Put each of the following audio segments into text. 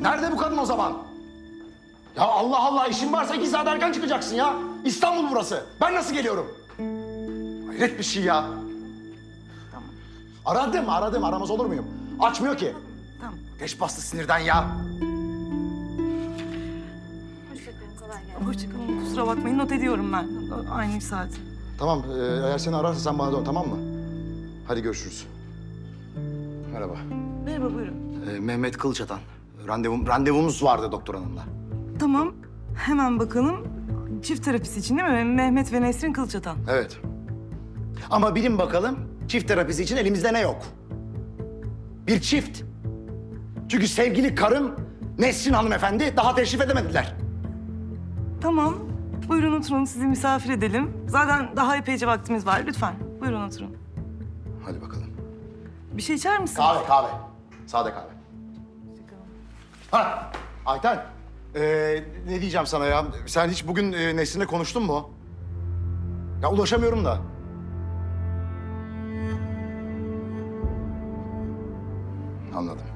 Nerede bu kadın o zaman? Ya Allah Allah, işin varsa 2 saat erken çıkacaksın ya. İstanbul burası. Ben nasıl geliyorum? Hayret bir şey ya. Tamam. Aradım. Aramaz olur muyum? Açmıyor ki. Tamam. Geç bastı sinirden ya. Hoşçakalın. Kusura bakmayın, not ediyorum ben. Aynı saat. Tamam. Eğer seni ararsa sen bana dön, tamam mı? Hadi görüşürüz. Merhaba. Merhaba, buyurun. Mehmet Kılıçatan. Randevumuz vardı doktor hanımla. Tamam. Hemen bakalım. Çift terapisi için değil mi? Mehmet ve Nesrin Kılıçatan. Evet. Ama bilin bakalım, çift terapisi için elimizde ne yok? Bir çift. Çünkü sevgili karım Nesrin hanımefendi daha teşrif edemediler. Tamam. Buyurun oturun, sizi misafir edelim. Zaten daha epeyce vaktimiz var. Lütfen buyurun oturun. Hadi bakalım. Bir şey içer misin? Kahve. Sade kahve. Ha, Ayten. Ne diyeceğim sana ya? Sen hiç bugün Nesrin'le konuştun mu? Ya ulaşamıyorum da. Anladım.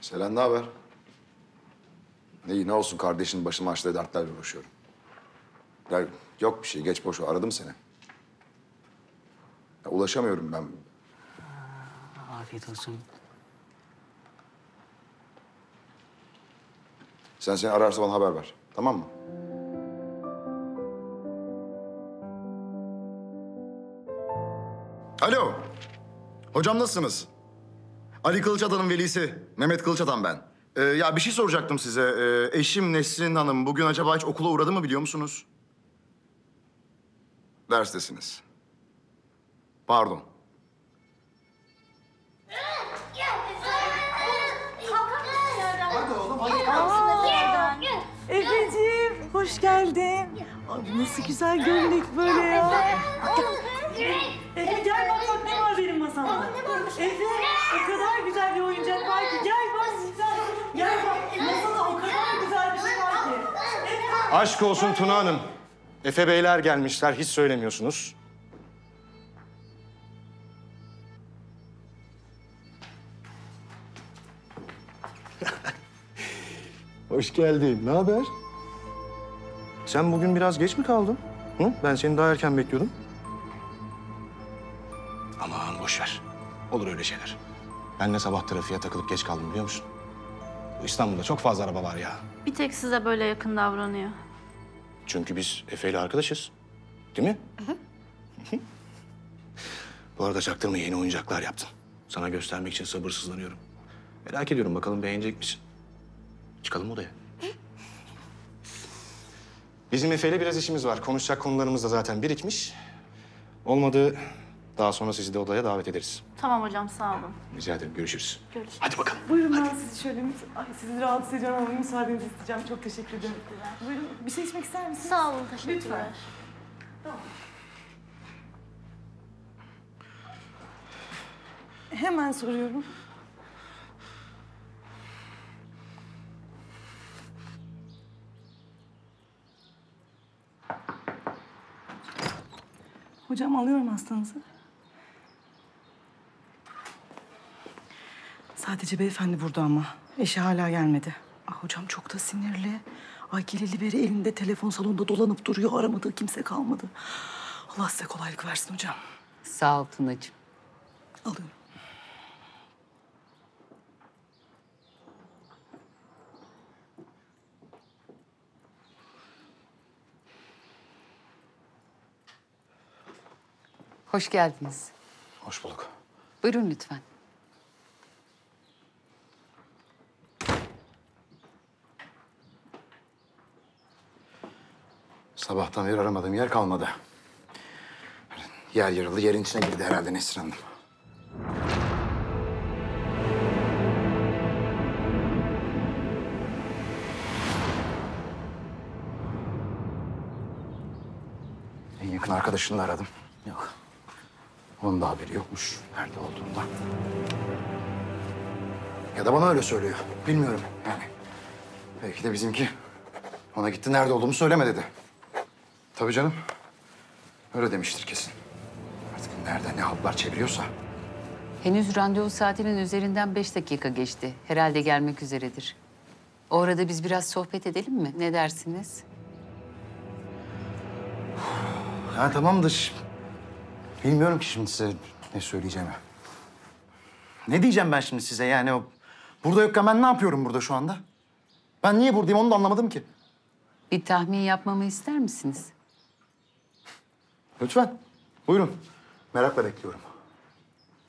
Selen, ne haber? İyi, ne olsun, kardeşin başıma açtığı dertlerle uğraşıyorum. Ya, yok bir şey, geç boş ver. Aradım seni. Ya, ulaşamıyorum ben. Afiyet olsun. Seni ararsa bana haber ver, tamam mı? Alo. Hocam, nasılsınız? Ali Kılıçadan'ın velisi, Mehmet Kılıçatan ben. Ya bir şey soracaktım size. Eşim Nesrin Hanım bugün acaba hiç okula uğradı mı, biliyor musunuz? Derstesiniz. Pardon. Hadi oğlum, hadi kalksın. Efeciğim, hoş geldin. Abi nasıl güzel gömlek böyle ya. Efe, gel bak ne var benim masamda. Efe, o kadar güzel bir oyuncak var ki. Gel bak masada o kadar güzel bir şey var ki. Efe. Aşk olsun Tuna Hanım. Efe beyler gelmişler, hiç söylemiyorsunuz. Hoş geldin, ne haber? Sen bugün biraz geç mi kaldın? Hı? Ben seni daha erken bekliyordum. Aman boş ver. Olur öyle şeyler. Ben de sabah trafiğe takılıp geç kaldım, biliyor musun? İstanbul'da çok fazla araba var ya. Bir tek size böyle yakın davranıyor. Çünkü biz Efe'yle arkadaşız. Değil mi? Hı. Bu arada çaktırma, yeni oyuncaklar yaptım. Sana göstermek için sabırsızlanıyorum. Merak ediyorum, bakalım beğenecek misin? Çıkalım odaya. Bizim Efe'yle biraz işimiz var. Konuşacak konularımız da zaten birikmiş. Olmadı daha sonra sizi de odaya davet ederiz. Tamam hocam, sağ olun. Rica ederim, görüşürüz. Görüşürüz. Hadi bakalım. Buyurun, hadi. Ben sizi şöyle... Ay, sizi rahatsız ediyorum ama müsaadenizi isteyeceğim. Çok teşekkür ederim. Buyurun, bir şey içmek ister misiniz? Sağ olun, teşekkürler. Lütfen. Tamam. Hemen soruyorum. Hocam, alıyorum hastanızı. Sadece beyefendi burada ama. Eşi hala gelmedi. Ah, hocam çok da sinirli. Ay, geleli beri elinde telefon, salonda dolanıp duruyor. Aramadığı kimse kalmadı. Allah size kolaylık versin hocam. Sağ ol Tunacığım. Alıyorum. Hoş geldiniz. Hoş bulduk. Buyurun lütfen. Sabahtan beri aramadığım yer kalmadı. Yer yarıldı, yerin içine girdi herhalde Nesrin Hanım. En yakın arkadaşını da aradım. Yok. Onun da haberi yokmuş, nerede olduğundan. Ya da bana öyle söylüyor, bilmiyorum yani. Belki de bizimki ona gitti, nerede olduğumu söyleme dedi. Tabii canım. Öyle demiştir kesin. Artık nerede ne haltlar çeviriyorsa. Henüz randevu saatinin üzerinden 5 dakika geçti. Herhalde gelmek üzeredir. O arada biz biraz sohbet edelim mi? Ne dersiniz? Ha tamamdır. Bilmiyorum ki şimdi size ne söyleyeceğimi. Ne diyeceğim ben şimdi size yani o... Burada yokken ben ne yapıyorum burada şu anda? Ben niye buradayım onu da anlamadım ki. Bir tahmin yapmamı ister misiniz? Lütfen. Buyurun. Merakla bekliyorum.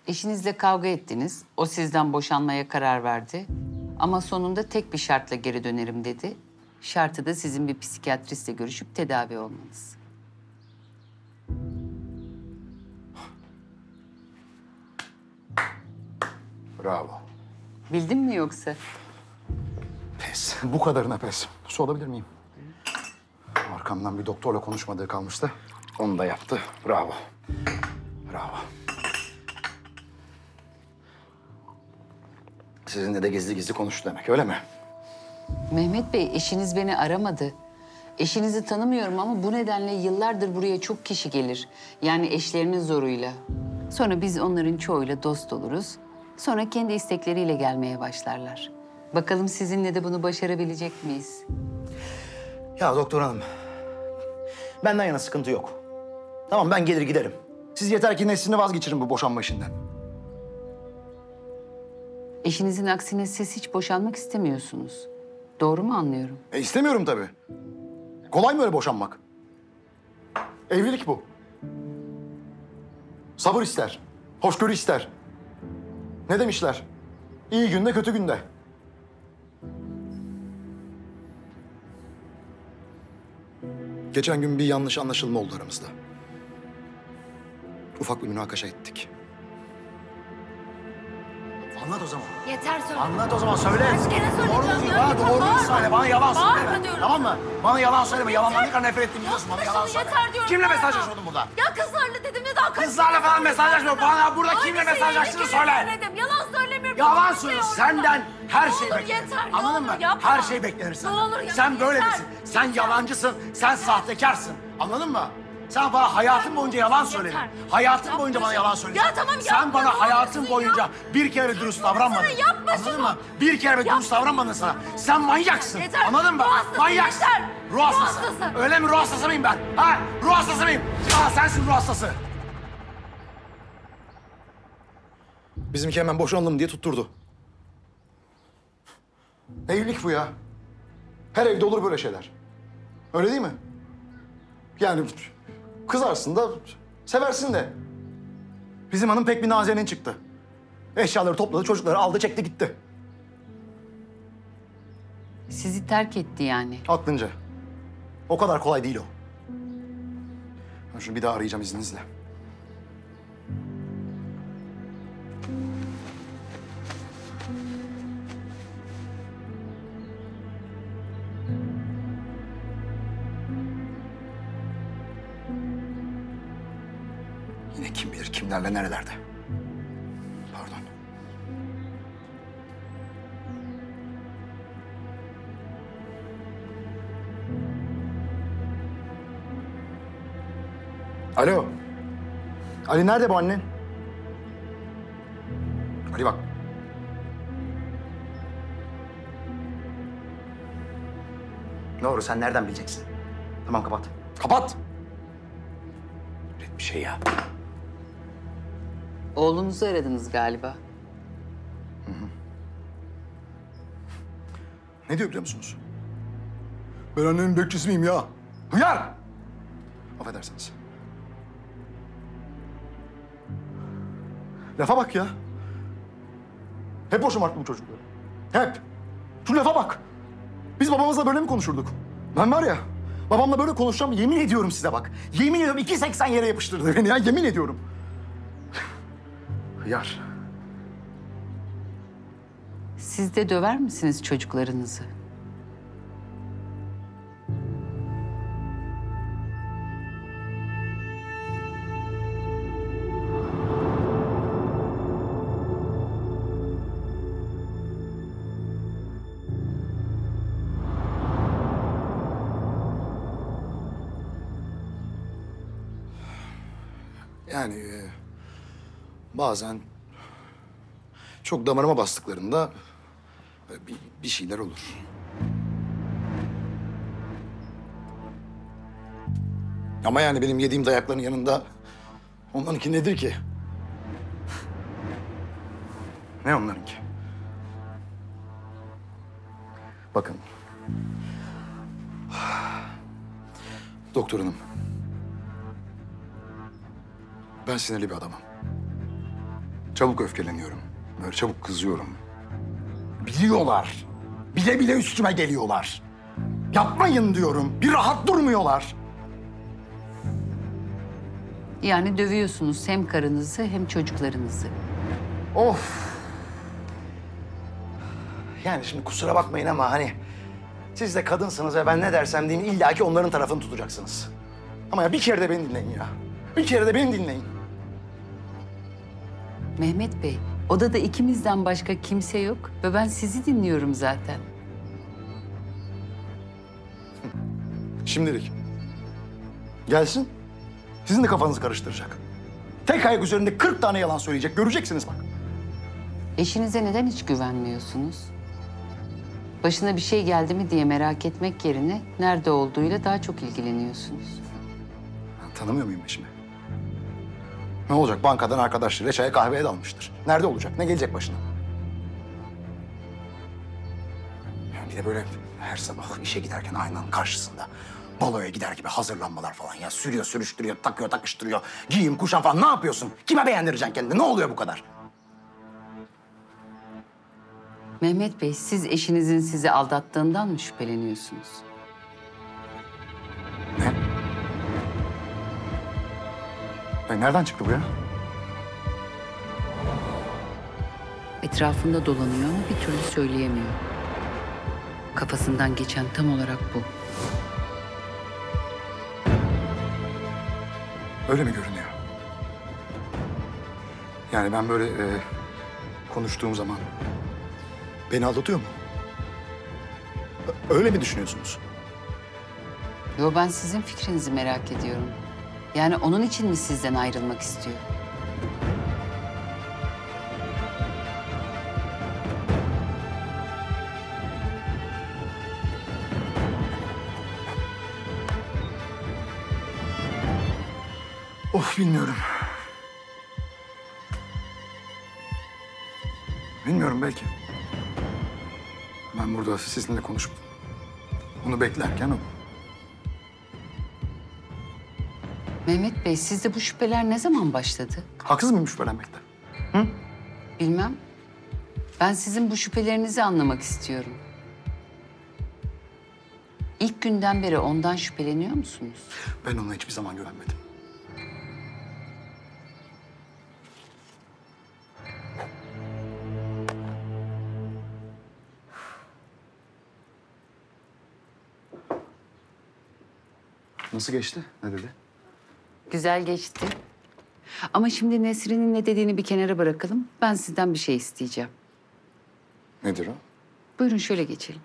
Eşinizle kavga ettiniz. O sizden boşanmaya karar verdi. Ama sonunda tek bir şartla geri dönerim dedi. Şartı da sizin bir psikiyatristle görüşüp tedavi olmanız. Bravo. Bildin mi yoksa? Pes. Bu kadarına pes. Su alabilir miyim? Arkamdan bir doktorla konuşmadığı kalmıştı. Onu da yaptı. Bravo. Bravo. Sizinle de gizli gizli konuştu demek, öyle mi? Mehmet Bey, eşiniz beni aramadı. Eşinizi tanımıyorum ama bu nedenle yıllardır buraya çok kişi gelir. Yani eşlerinin zoruyla. Sonra biz onların çoğuyla dost oluruz. Sonra kendi istekleriyle gelmeye başlarlar. Bakalım sizinle de bunu başarabilecek miyiz? Ya doktor hanım, benden yana sıkıntı yok. Tamam, ben gelir giderim. Siz yeter ki Nesrin'i vazgeçirin bu boşanma işinden. Eşinizin aksine siz hiç boşanmak istemiyorsunuz. Doğru mu anlıyorum? İstemiyorum tabii. Kolay mı öyle boşanmak? Evlilik bu. Sabır ister, hoşgörü ister. Ne demişler? İyi günde, kötü günde. Geçen gün bir yanlış anlaşılma oldu aramızda. Ufak bir münakaşa ettik. Anlat o zaman. Yeter söyle. Anlat o zaman, söyle. Kaç kere söyleyeceğim ya? Doğruyu söyle, bana yalan söyleme. Tamam mı? Bana yalan söyleme, yalandan ne kadar nefret ettiğimi biliyorsun. Bana yalan söyleme. Kimle mesajlaşıyordun burada? Ya kızlarla dedim ya daha kaç... Kızlarla falan mesajlaşmıyorum. Bana burada kimle mesajlaştığını söyle. Yalan söylemiyorum. Yalan söyle. Senden her şey beklenir. Anladın mı? Her şey beklenir senden. Sen böyle misin? Sen yalancısın, sen sahtekarsın. Anladın mı? Sen bana hayatım boyunca yalan söyledin. Hayatım boyunca bana yalan söyledin. Ya tamam yapma. Sen bana hayatım boyunca bir kere dürüst davranmadın. Anladın mı? Bir kere dürüst davranmadın sana. Sen manyaksın. Anladın mı? Manyaksın. Ruh hastası. Öyle mi? Ruh hastası mıyım ben? Ha? Ruh hastası mıyım? Aa, sensin ruh hastası. Bizimki hemen boşanalım diye tutturdu. Evlilik bu ya. Her evde olur böyle şeyler. Öyle değil mi? Yani... Kızarsın da, seversin de. Bizim hanım pek bir nazenin çıktı. Eşyaları topladı, çocukları aldı, çekti gitti. Sizi terk etti yani. Aklınca. O kadar kolay değil o. Ben şunu bir daha arayacağım izninizle. Kim bilir kimlerle nerelerde. Pardon. Alo. Ali nerede bu annen? Ali bak. Ne olur sen nereden bileceksin? Tamam kapat. Kapat! Bir şey ya. Oğlunuzu aradınız galiba. Hı hı. Ne diyor biliyor musunuz? Ben annemin bekçisi miyim ya? Hıyar! Affedersiniz. Lafa bak ya. Hep boşum artık bu çocukları. Hep. Şu lafa bak. Biz babamızla böyle mi konuşurduk? Ben var ya, babamla böyle konuşacağım yemin ediyorum size bak. Yemin ediyorum 2.80 yere yapıştırdı beni ya, yemin ediyorum. Hıyar. Siz de döver misiniz çocuklarınızı? Yani bazen çok damarıma bastıklarında bir şeyler olur. Ama yani benim yediğim dayakların yanında onlarınki nedir ki? Ne onlarınki? Bakın. Doktor Hanım. Ben sinirli bir adamım. Çabuk öfkeleniyorum. Böyle çabuk kızıyorum. Biliyorlar. Bile bile üstüme geliyorlar. Yapmayın diyorum. Bir rahat durmuyorlar. Yani dövüyorsunuz hem karınızı hem çocuklarınızı. Of! Yani şimdi kusura bakmayın ama hani... siz de kadınsınız ve ben ne dersem diyeyim illaki onların tarafını tutacaksınız. Ama ya bir kere de beni dinleyin ya. Bir kere de beni dinleyin. Mehmet Bey, odada ikimizden başka kimse yok ve ben sizi dinliyorum zaten. Şimdilik. Gelsin. Sizin de kafanızı karıştıracak. Tek ayak üzerinde 40 tane yalan söyleyecek. Göreceksiniz bak. Eşinize neden hiç güvenmiyorsunuz? Başına bir şey geldi mi diye merak etmek yerine nerede olduğuyla daha çok ilgileniyorsunuz. Tanımıyor muyum eşimi? Ne olacak? Bankadan arkadaşlarıyla çaya kahveye dalmıştır. Nerede olacak? Ne gelecek başına? Yani bir de böyle her sabah işe giderken aynanın karşısında... baloya gider gibi hazırlanmalar falan ya. Sürüyor, sürüştürüyor, takıyor, takıştırıyor. Giyim, kuşan falan. Ne yapıyorsun? Kime beğendireceksin kendini? Ne oluyor bu kadar? Mehmet Bey, siz eşinizin sizi aldattığından mı şüpheleniyorsunuz? Ne? Nereden çıktı bu ya? Etrafında dolanıyor ama bir türlü söyleyemiyor. Kafasından geçen tam olarak bu. Öyle mi görünüyor? Yani ben böyle konuştuğum zaman beni aldatıyor mu? Öyle mi düşünüyorsunuz? Yo, ben sizin fikrinizi merak ediyorum. Yani onun için mi sizden ayrılmak istiyor? Of, bilmiyorum. Bilmiyorum, belki. Ben burada sizinle konuşup onu beklerken o. Mehmet Bey, sizde bu şüpheler ne zaman başladı? Haksız mıyım şüphelenmekte? Hı? Bilmem. Ben sizin bu şüphelerinizi anlamak istiyorum. İlk günden beri ondan şüpheleniyor musunuz? Ben ona hiçbir zaman güvenmedim. Nasıl geçti? Ne dedi? Güzel geçti. Ama şimdi Nesrin'in ne dediğini bir kenara bırakalım. Ben sizden bir şey isteyeceğim. Nedir o? Buyurun şöyle geçelim.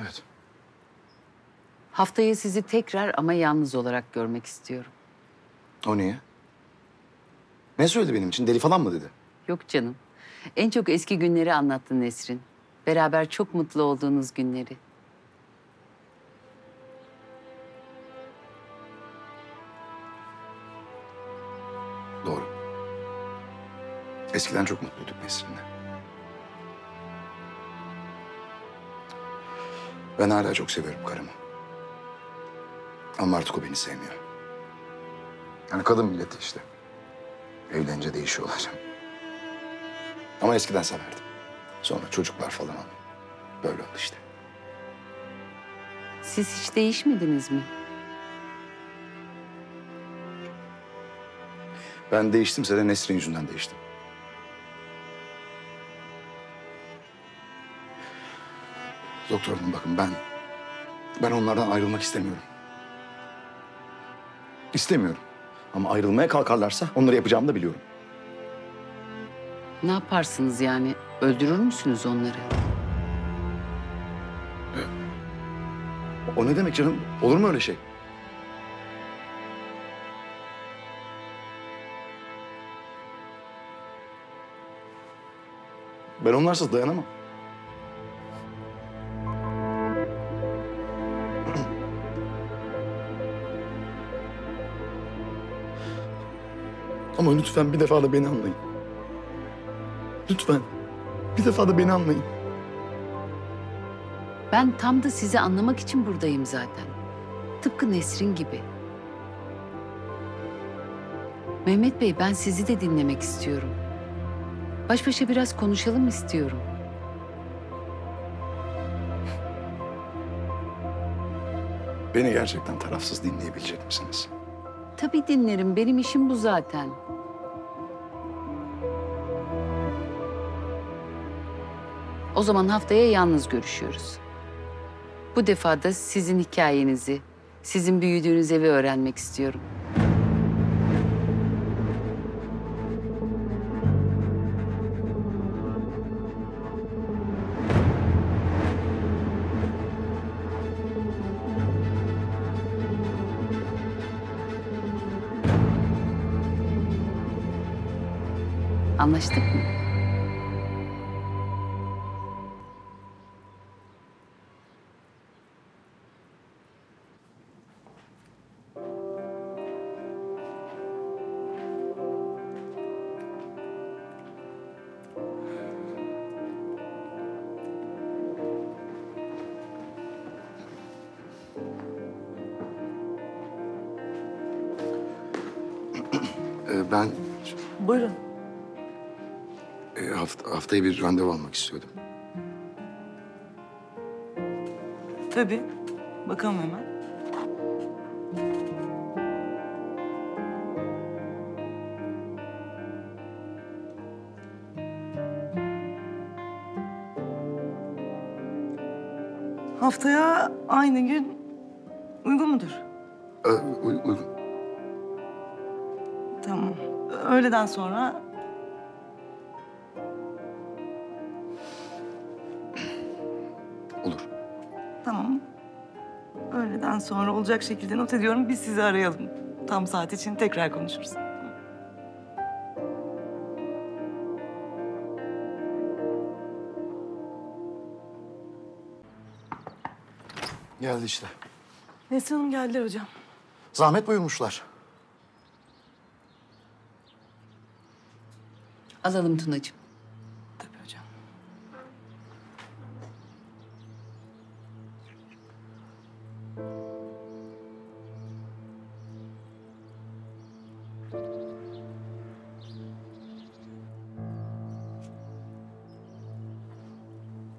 Evet. Haftaya sizi tekrar ama yalnız olarak görmek istiyorum. O niye? Ne söyledi benim için? Deli falan mı dedi? Yok canım. En çok eski günleri anlattı Nesrin. Beraber çok mutlu olduğunuz günleri. Doğru. Eskiden çok mutluyduk Nesrin'le. Ben hala çok seviyorum karımı. Ama artık o beni sevmiyor. Yani kadın milleti işte. Evlenince değişiyorlar. Ama eskiden severdim. Sonra çocuklar falan oldu. Böyle oldu işte. Siz hiç değişmediniz mi? Ben değiştimse de Nesrin yüzünden değiştim. Doktor Hanım, bakın ben onlardan ayrılmak istemiyorum. İstemiyorum. Ama ayrılmaya kalkarlarsa onları yapacağımı da biliyorum. Ne yaparsınız yani? Öldürür müsünüz onları? O ne demek canım? Olur mu öyle şey? Ben onlarsız dayanamam. Ama lütfen bir defa da beni anlayın. Lütfen bir defa da beni anlayın. Ben tam da sizi anlamak için buradayım zaten. Tıpkı Nesrin gibi. Mehmet Bey, ben sizi de dinlemek istiyorum. Baş başa biraz konuşalım istiyorum. Beni gerçekten tarafsız dinleyebilecek misiniz? Tabii dinlerim. Benim işim bu zaten. O zaman haftaya yalnız görüşüyoruz. Bu defa da sizin hikayenizi, sizin büyüdüğünüz evi öğrenmek istiyorum. Anlaştık mı? Ben... Buyurun. Haftaya bir randevu almak istiyordum. Tabii. Bakalım hemen. Haftaya aynı gün uygun mudur? Uygun. Tamam. Öğleden sonra... Olur. Tamam. Öğleden sonra olacak şekilde not ediyorum. Biz sizi arayalım. Tam saat için tekrar konuşuruz. Geldi işte. Nesrin Hanım geldiler hocam. Zahmet buyurmuşlar. Alalım Tunacığım. Tabii hocam.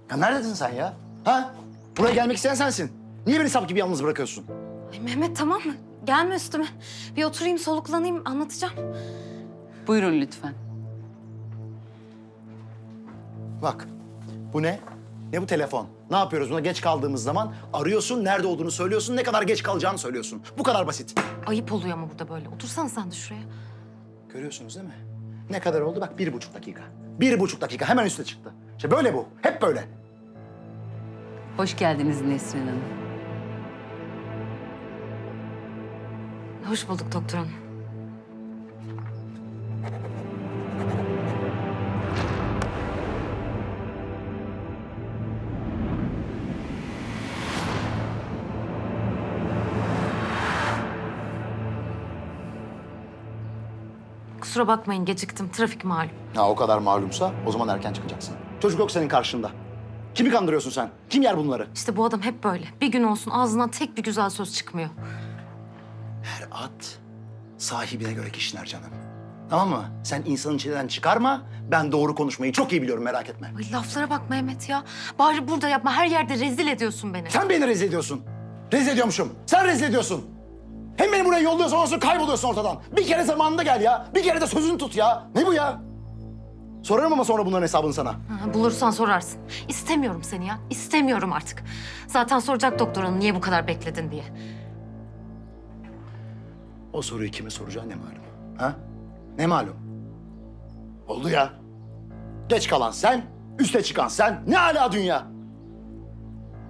Ya neredesin sen ya? Ha? Buraya gelmek isteyen sensin. Niye beni sap gibi yalnız bırakıyorsun? Ay Mehmet, tamam mı? Gelme üstüme. Bir oturayım, soluklanayım, anlatacağım. Buyurun lütfen. Bak, bu ne? Ne bu telefon? Ne yapıyoruz buna? Geç kaldığımız zaman arıyorsun, nerede olduğunu söylüyorsun, ne kadar geç kalacağını söylüyorsun. Bu kadar basit. Ayıp oluyor ama burada böyle. Otursana sen de şuraya. Görüyorsunuz değil mi? Ne kadar oldu? Bak 1,5 dakika. 1,5 dakika hemen üste çıktı. İşte böyle bu. Hep böyle. Hoş geldiniz Nesrin Hanım. Hoş bulduk Doktor Hanım. Kusura bakmayın, geciktim. Trafik malum. Ha, o kadar malumsa o zaman erken çıkacaksın. Çocuk yok senin karşında. Kimi kandırıyorsun sen? Kim yer bunları? İşte bu adam hep böyle. Bir gün olsun ağzından tek bir güzel söz çıkmıyor. Her at sahibine göre kişiler canım. Tamam mı? Sen insanın içinden çıkarma. Ben doğru konuşmayı çok iyi biliyorum, merak etme. Ay, laflara bak Mehmet ya. Bari burada yapma. Her yerde rezil ediyorsun beni. Sen beni rezil ediyorsun. Rezil ediyormuşum. Sen rezil ediyorsun. Hem beni buraya yolluyorsun, ondan sonra kayboluyorsun ortadan. Bir kere zamanında gel ya. Bir kere de sözünü tut ya. Ne bu ya? Sorarım ama sonra bunların hesabını sana. Ha, bulursan sorarsın. İstemiyorum seni ya. İstemiyorum artık. Zaten soracak Doktor Hanım niye bu kadar bekledin diye. O soruyu kime soracağı ne malum? Ha? Ne malum? Oldu ya. Geç kalan sen, üste çıkan sen. Ne âlâ dünya.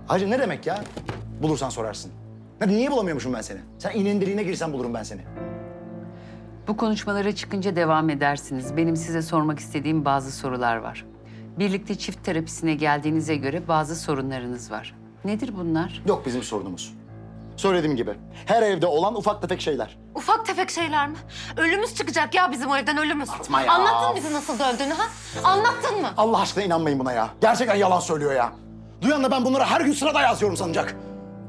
Ayrıca ne demek ya? Bulursan sorarsın. Niye bulamıyormuşum ben seni? Sen iğnenin deliğine girsen bulurum ben seni. Bu konuşmalara çıkınca devam edersiniz. Benim size sormak istediğim bazı sorular var. Birlikte çift terapisine geldiğinize göre bazı sorunlarınız var. Nedir bunlar? Yok bizim sorunumuz. Söylediğim gibi her evde olan ufak tefek şeyler. Ufak tefek şeyler mi? Ölümüz çıkacak ya bizim evden, ölümüz. Atma ya. Anlattın bize nasıl döndüğünü ha? Anlattın mı? Allah aşkına inanmayın buna ya. Gerçekten yalan söylüyor ya. Duyan da ben bunları her gün sırada yazıyorum sanacak.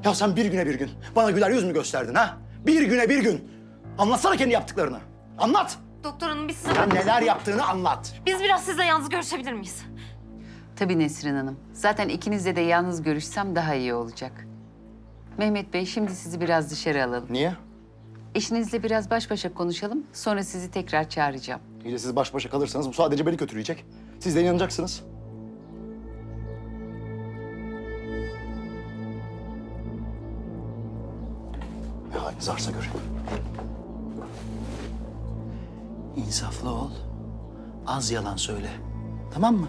Ya sen bir güne bir gün bana güler yüz mü gösterdin ha? Bir güne bir gün. Anlatsana kendi yaptıklarını. Anlat. Doktor Hanım biz size... Sen neler yaptığını anlat. Biz biraz sizle yalnız görüşebilir miyiz? Tabii Nesrin Hanım. Zaten ikinizle de yalnız görüşsem daha iyi olacak. Mehmet Bey şimdi sizi biraz dışarı alalım. Niye? Eşinizle biraz baş başa konuşalım. Sonra sizi tekrar çağıracağım. İyi de siz baş başa kalırsanız bu sadece beni kötüleyecek. Siz de inanacaksınız. Ne haliniz varsa görün. İnsaflı ol. Az yalan söyle. Tamam mı?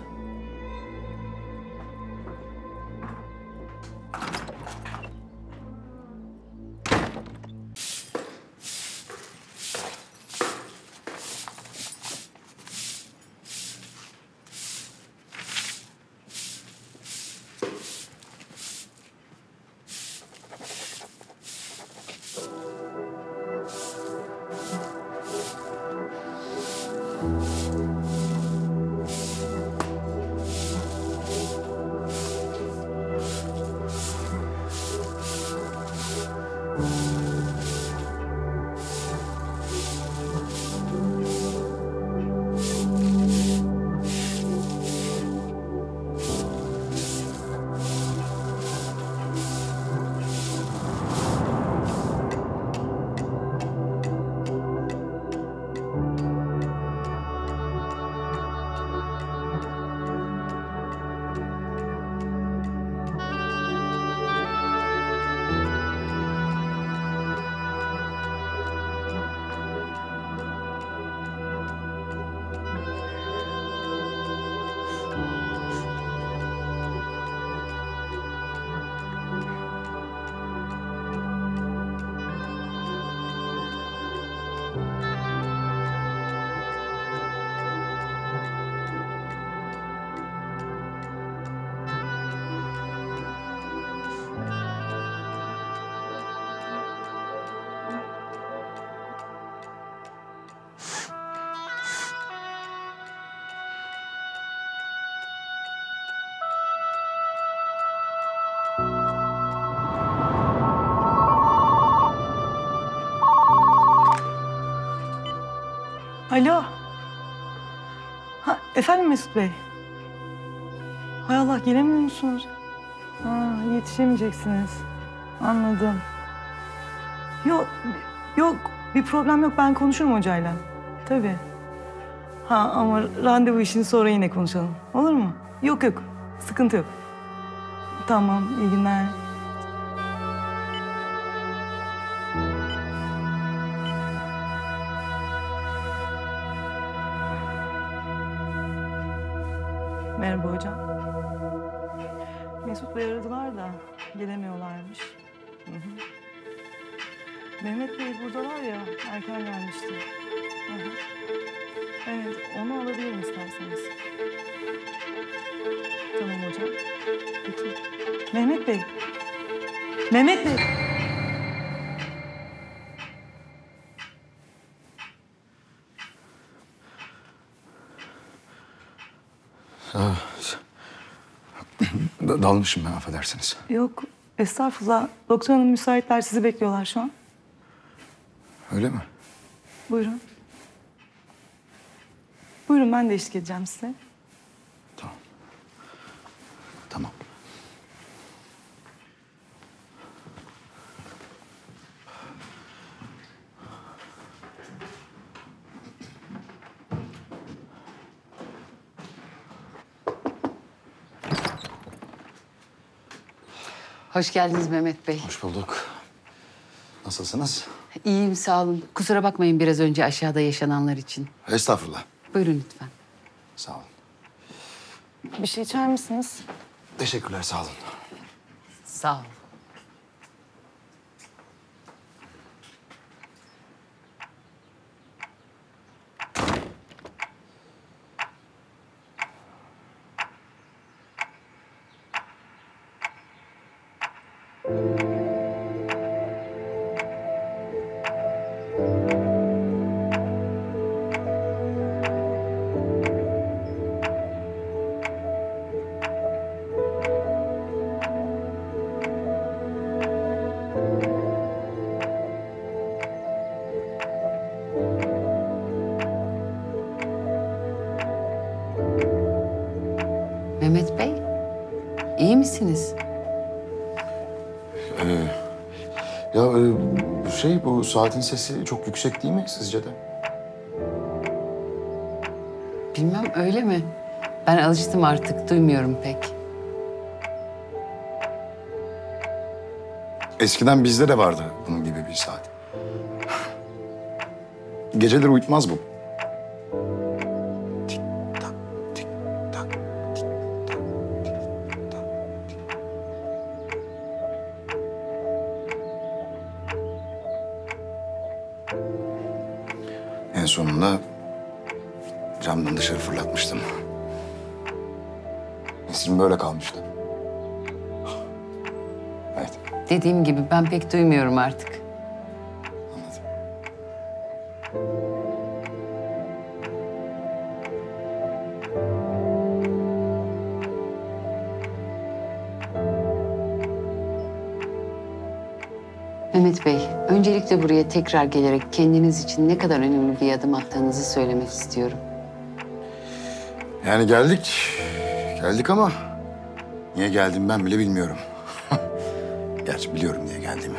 Alo. Ha, efendim Mesut Bey. Hay Allah, gelemiyor musunuz? Ha, yetişemeyeceksiniz. Anladım. Yok bir problem yok. Ben konuşurum hocayla. Tabii. Ha ama randevu işini sonra yine konuşalım. Olur mu? Yok. Sıkıntı yok. Tamam, iyi günler. Merhaba hocam. Mesut Bey aradılar da gelemiyorlarmış. Hı-hı. Mehmet Bey buradalar ya, erken gelmişti. Hı-hı. Evet, onu alabilirim isterseniz. Tamam hocam. Peki. Mehmet Bey! Dalmışım ben, affedersiniz. Yok, estağfurullah. Doktor Hanım müsaitler, sizi bekliyorlar şu an. Öyle mi? Buyurun. Buyurun, ben de eşlik edeceğim size. Tamam. Hoş geldiniz Mehmet Bey. Hoş bulduk. Nasılsınız? İyiyim, sağ olun. Kusura bakmayın biraz önce aşağıda yaşananlar için. Estağfurullah. Buyurun lütfen. Sağ olun. Bir şey içer misiniz? Teşekkürler, sağ olun. Sağ ol. Mehmet Bey, iyi misiniz? Bu saatin sesi çok yüksek değil mi sizce de? Bilmem, öyle mi? Ben alıştım artık, duymuyorum pek. Eskiden bizde de vardı bunun gibi bir saat. Geceleri uyutmaz bu. Sonunda camdan dışarı fırlatmıştım. Nesrin böyle kalmıştı. Evet. Dediğim gibi ben pek duymuyorum artık. Anladım. Mehmet Bey, öncelikle buraya tekrar gelerek kendiniz için ne kadar önemli bir adım attığınızı söylemek istiyorum. Yani geldik ama niye geldim ben bile bilmiyorum. Gerçi biliyorum niye geldiğimi.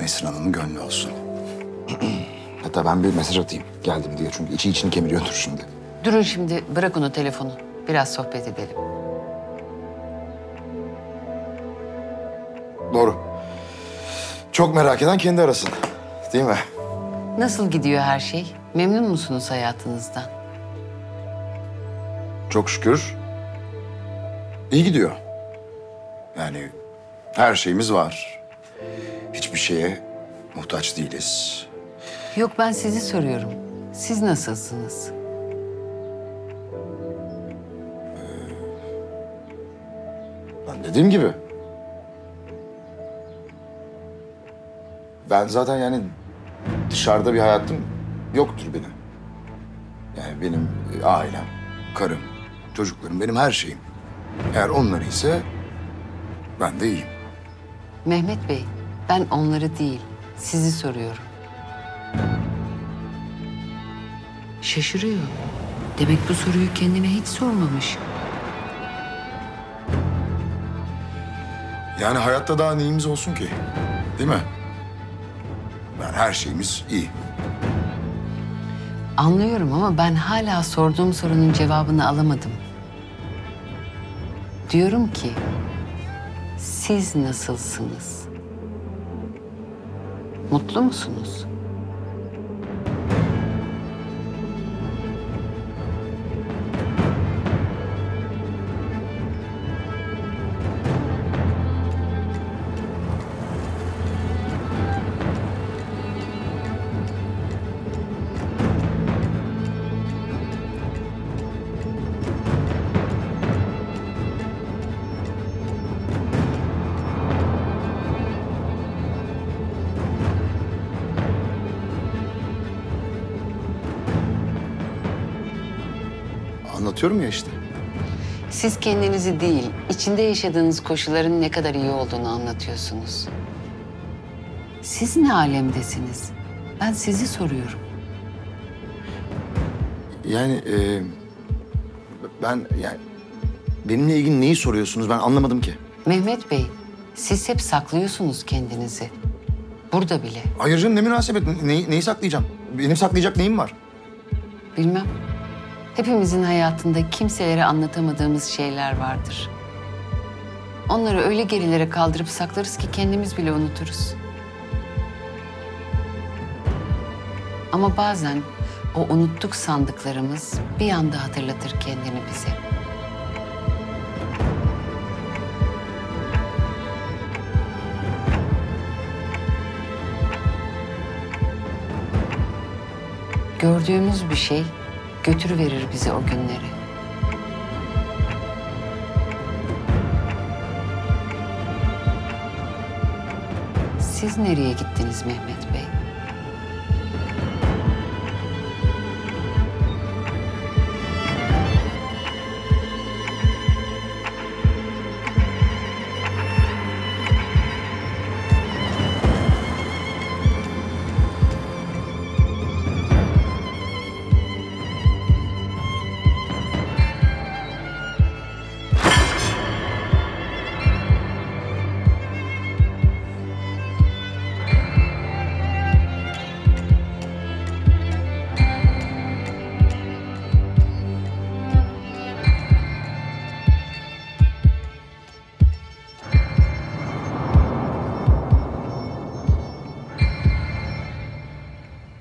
Nesrin Hanım'ın gönlü olsun. Hatta ben bir mesaj atayım geldim diye, çünkü içini kemiriyordur şimdi. Durun şimdi, bırak onu telefonu. Biraz sohbet edelim. Doğru. Çok merak eden kendi arasın, değil mi? Nasıl gidiyor her şey? Memnun musunuz hayatınızdan? Çok şükür iyi gidiyor. Yani her şeyimiz var. Hiçbir şeye muhtaç değiliz. Yok, ben sizi soruyorum. Siz nasılsınız? Ben dediğim gibi. Ben zaten yani dışarıda bir hayatım yoktur benim. Yani benim ailem, karım, çocuklarım benim her şeyim. Eğer onları ise ben de iyiyim. Mehmet Bey, ben onları değil, sizi soruyorum. Şaşırıyor. Demek bu soruyu kendine hiç sormamış. Yani hayatta daha neyimiz olsun ki? Değil mi? Yani her şeyimiz iyi. Anlıyorum ama ben hala sorduğum sorunun cevabını alamadım. Diyorum ki, siz nasılsınız? Mutlu musunuz? Anlatıyorum ya işte. Siz kendinizi değil, içinde yaşadığınız koşulların ne kadar iyi olduğunu anlatıyorsunuz. Siz ne alemdesiniz? Ben sizi soruyorum. Yani benimle ilgili neyi soruyorsunuz? Ben anlamadım ki. Mehmet Bey, siz hep saklıyorsunuz kendinizi. Burada bile. Hayır canım, ne münasebet? Neyi saklayacağım? Benim saklayacak neyim var? Bilmem. Hepimizin hayatında kimselere anlatamadığımız şeyler vardır. Onları öyle gerilere kaldırıp saklarız ki kendimiz bile unuturuz. Ama bazen o unuttuk sandıklarımız bir anda hatırlatır kendini bize. gördüğümüz bir şey götürüverir bizi o günleri. Siz nereye gittiniz Mehmet Bey?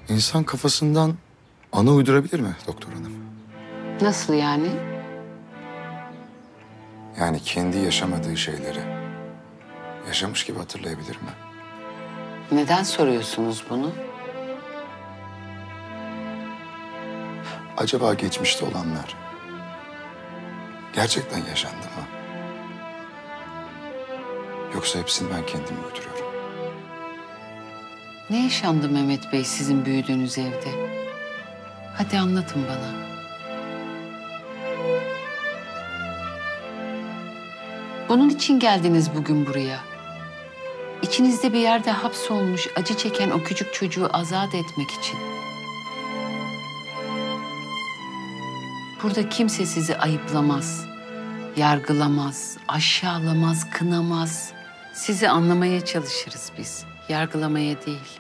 İnsan kafasından ana uydurabilir mi Doktor Hanım? Nasıl yani? Yani kendi yaşamadığı şeyleri yaşamış gibi hatırlayabilir mi? Neden soruyorsunuz bunu? Acaba geçmişte olanlar gerçekten yaşandı mı? Yoksa hepsini ben kendim uyduruyorum. Ne yaşandı Mehmet Bey sizin büyüdüğünüz evde? Hadi anlatın bana. Bunun için geldiniz bugün buraya. İçinizde bir yerde hapsolmuş, acı çeken o küçük çocuğu azat etmek için. Burada kimse sizi ayıplamaz, yargılamaz, aşağılamaz, kınamaz. Sizi anlamaya çalışırız biz. Yargılamaya değil.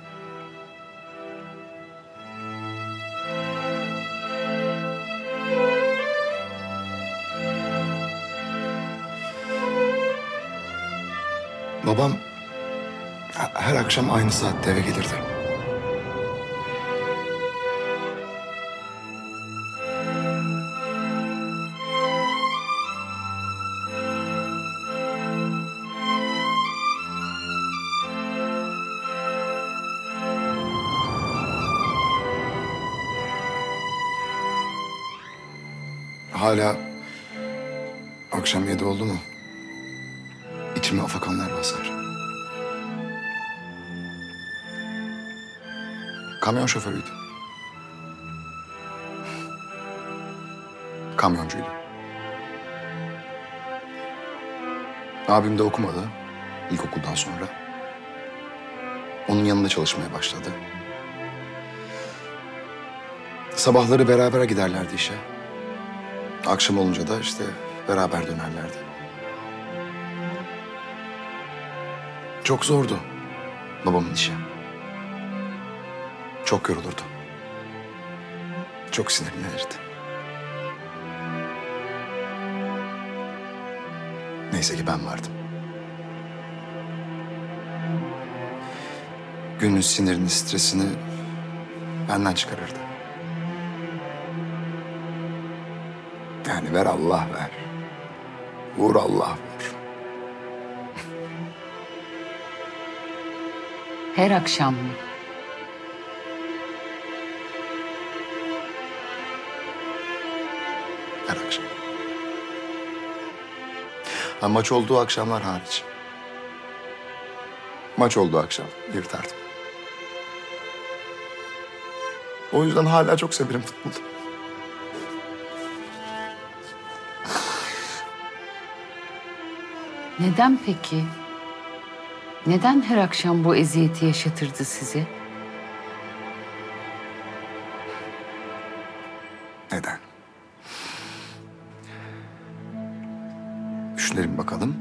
Babam her akşam aynı saatte eve gelirdi. Hala akşam 7 oldu mu içime afakanlar basar. Kamyon şoförüydü. Kamyoncuydu. Abim de okumadı ilkokuldan sonra. Onun yanında çalışmaya başladı. Sabahları beraber giderlerdi işe. Akşam olunca da işte beraber dönerlerdi. Çok zordu babamın işi. Çok yorulurdu. Çok sinirlenirdi. Neyse ki ben vardım. Günün sinirini, stresini benden çıkarırdı. Yani ver Allah ver. Vur Allah vur. Her akşam mı? Her akşam. Ha, maç olduğu akşamlar hariç. Maç olduğu akşam yırtardım. O yüzden hala çok severim futbolu. Neden peki? Neden her akşam bu eziyeti yaşatırdı size? Neden? Düşünelim bakalım.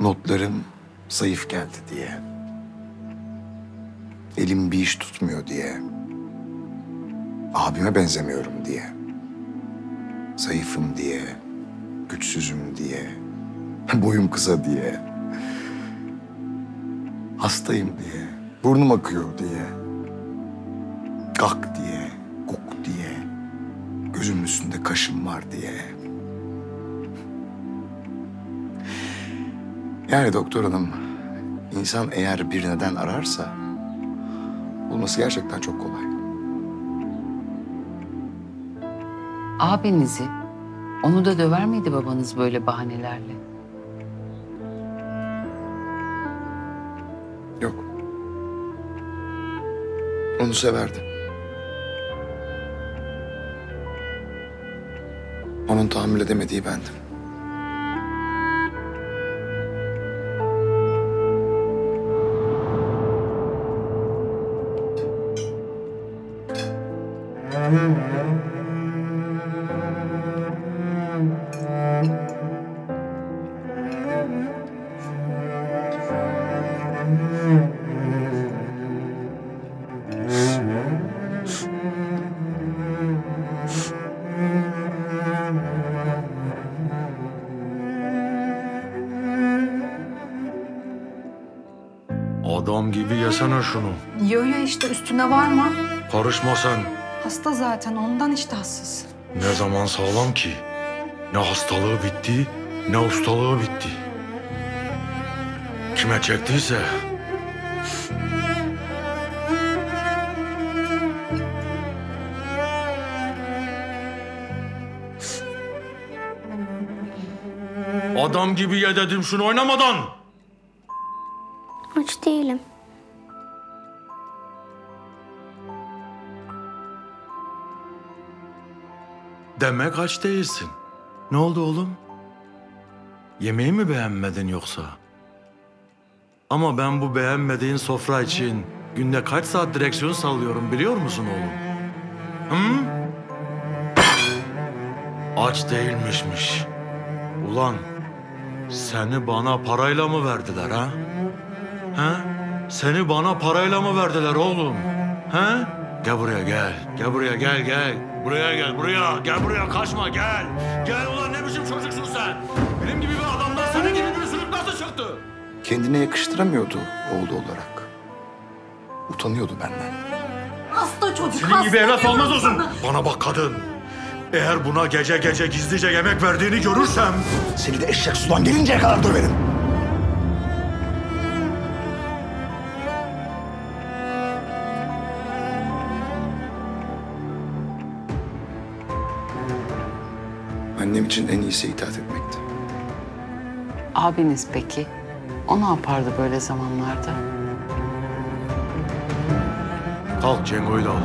Notlarım zayıf geldi diye. Elim bir iş tutmuyor diye. Abime benzemiyorum diye. Zayıfım diye, güçsüzüm diye, boyum kısa diye, hastayım diye, burnum akıyor diye, gak diye, guk diye, gözümün üstünde kaşım var diye. Yani doktor hanım, insan eğer bir neden ararsa Bulması gerçekten çok kolay. Abinizi, onu da döver miydi babanız böyle bahanelerle? Yok. Onu severdi. Onun tahammül edemediği bendim. Adam gibi yesene şunu. Yo yo işte üstüne var mı? Karışma sen. Hasta zaten ondan iştahsız. Ne zaman sağlam ki? Ne hastalığı bitti, ne ustalığı bitti. Kime çektiyse. Adam gibi ye dedim şunu oynamadan. Aç değilim. Demek aç değilsin. Ne oldu oğlum? Yemeği mi beğenmedin yoksa? Ama ben bu beğenmediğin sofra için günde kaç saat direksiyon sallıyorum biliyor musun oğlum? Hı? Aç değilmişmiş. Ulan seni bana parayla mı verdiler ha? Ha? Seni bana parayla mı verdiler oğlum? Ha? Gel buraya gel. Gel buraya gel gel. Buraya gel, buraya. Gel buraya, kaçma, gel. Gel ulan, ne biçim çocuksun sen? Benim gibi bir adamdan senin gibi bir sürük nasıl çıktı? Kendine yakıştıramıyordu oğlu olarak. Utanıyordu benden. Hasta çocuk, senin hasta gibi evlat olmaz olsun. Bana bak kadın. Eğer buna gece gece gizlice yemek verdiğini görürsem... Seni de eşek sudan gelinceye kadar döverim. Annem için en iyisi itaat etmekti. Abiniz peki? O ne yapardı böyle zamanlarda? Kalk Cengo'yu da al.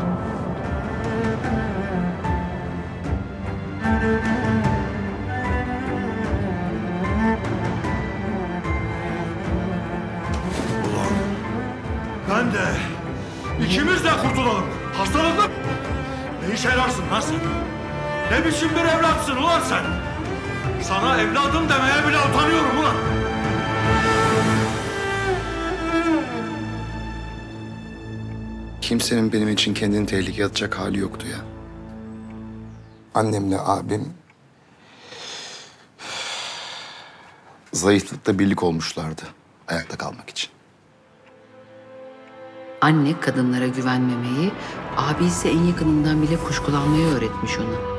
Ulan ben de ikimiz de kurtulalım. Hastalıklı. Ne işe yararsın lan sen? Ne biçim bir evlatsın ulan sen? Sana evladım demeye bile utanıyorum ulan. Kimsenin benim için kendini tehlikeye atacak hali yoktu ya. Annemle abim... zayıflıkta birlik olmuşlardı ayakta kalmak için. Anne kadınlara güvenmemeyi, abi ise en yakınından bile kuşkulanmayı öğretmiş ona.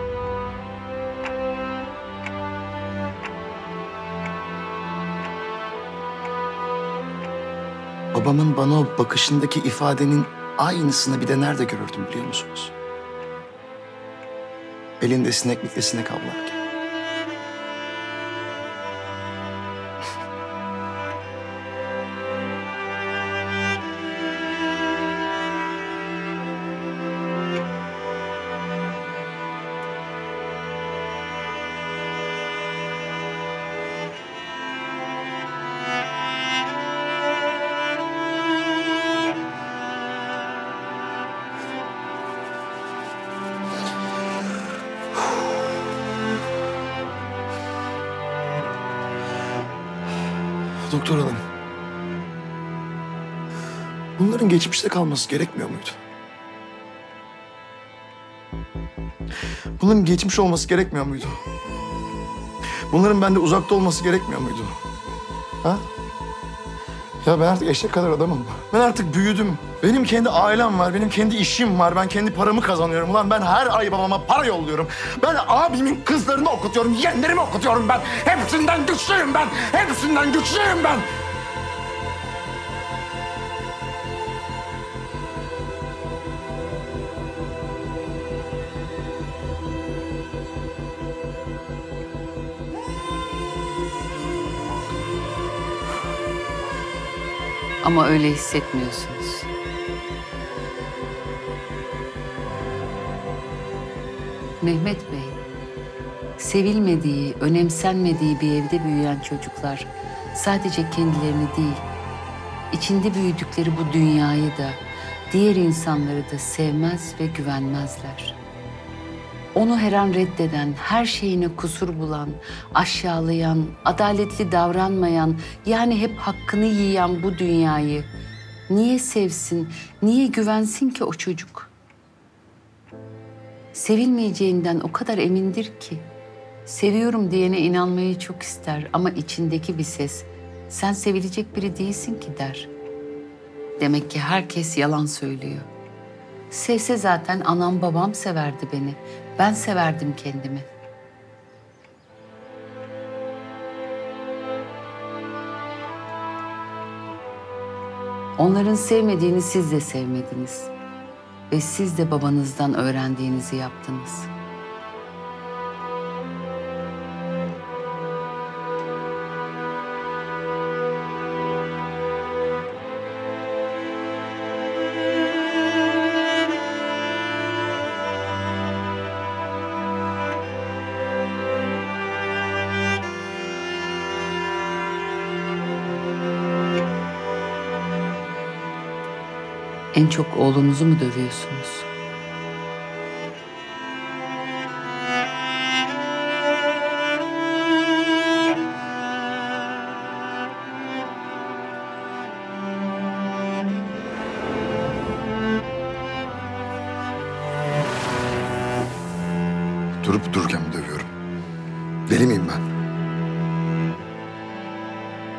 Babamın bana o bakışındaki ifadenin aynısını bir de nerede görürdüm biliyor musunuz? Elinde sineklikle sinek avlarken. Doktor Hanım, bunların geçmişte kalması gerekmiyor muydu? Bunların geçmiş olması gerekmiyor muydu? Bunların bende uzakta olması gerekmiyor muydu? Ha? Ya ben artık eşek kadar adamım. Ben artık büyüdüm. Benim kendi ailem var, benim kendi işim var. Ben kendi paramı kazanıyorum. Ulan ben her ay babama para yolluyorum. Ben abimin kızlarını okutuyorum, yeğenlerimi okutuyorum ben. Hepsinden güçlüyüm ben. Hepsinden güçlüyüm ben. Ama öyle hissetmiyorsunuz. Mehmet Bey, sevilmediği, önemsenmediği bir evde büyüyen çocuklar sadece kendilerini değil, içinde büyüdükleri bu dünyayı da, diğer insanları da sevmez ve güvenmezler. Onu her an reddeden, her şeyine kusur bulan, aşağılayan, adaletli davranmayan, yani hep hakkını yiyen bu dünyayı niye sevsin, niye güvensin ki o çocuk? Sevilmeyeceğinden o kadar emindir ki, seviyorum diyene inanmayı çok ister ama içindeki bir ses, sen sevilecek biri değilsin ki der. Demek ki herkes yalan söylüyor. Sevse zaten anam babam severdi beni. Ben severdim kendimi. Onların sevmediğini siz de sevmediniz. Ve siz de babanızdan öğrendiğinizi yaptınız. En çok oğlunuzu mu dövüyorsunuz? Durup dururken mi dövüyorum? Deli miyim ben?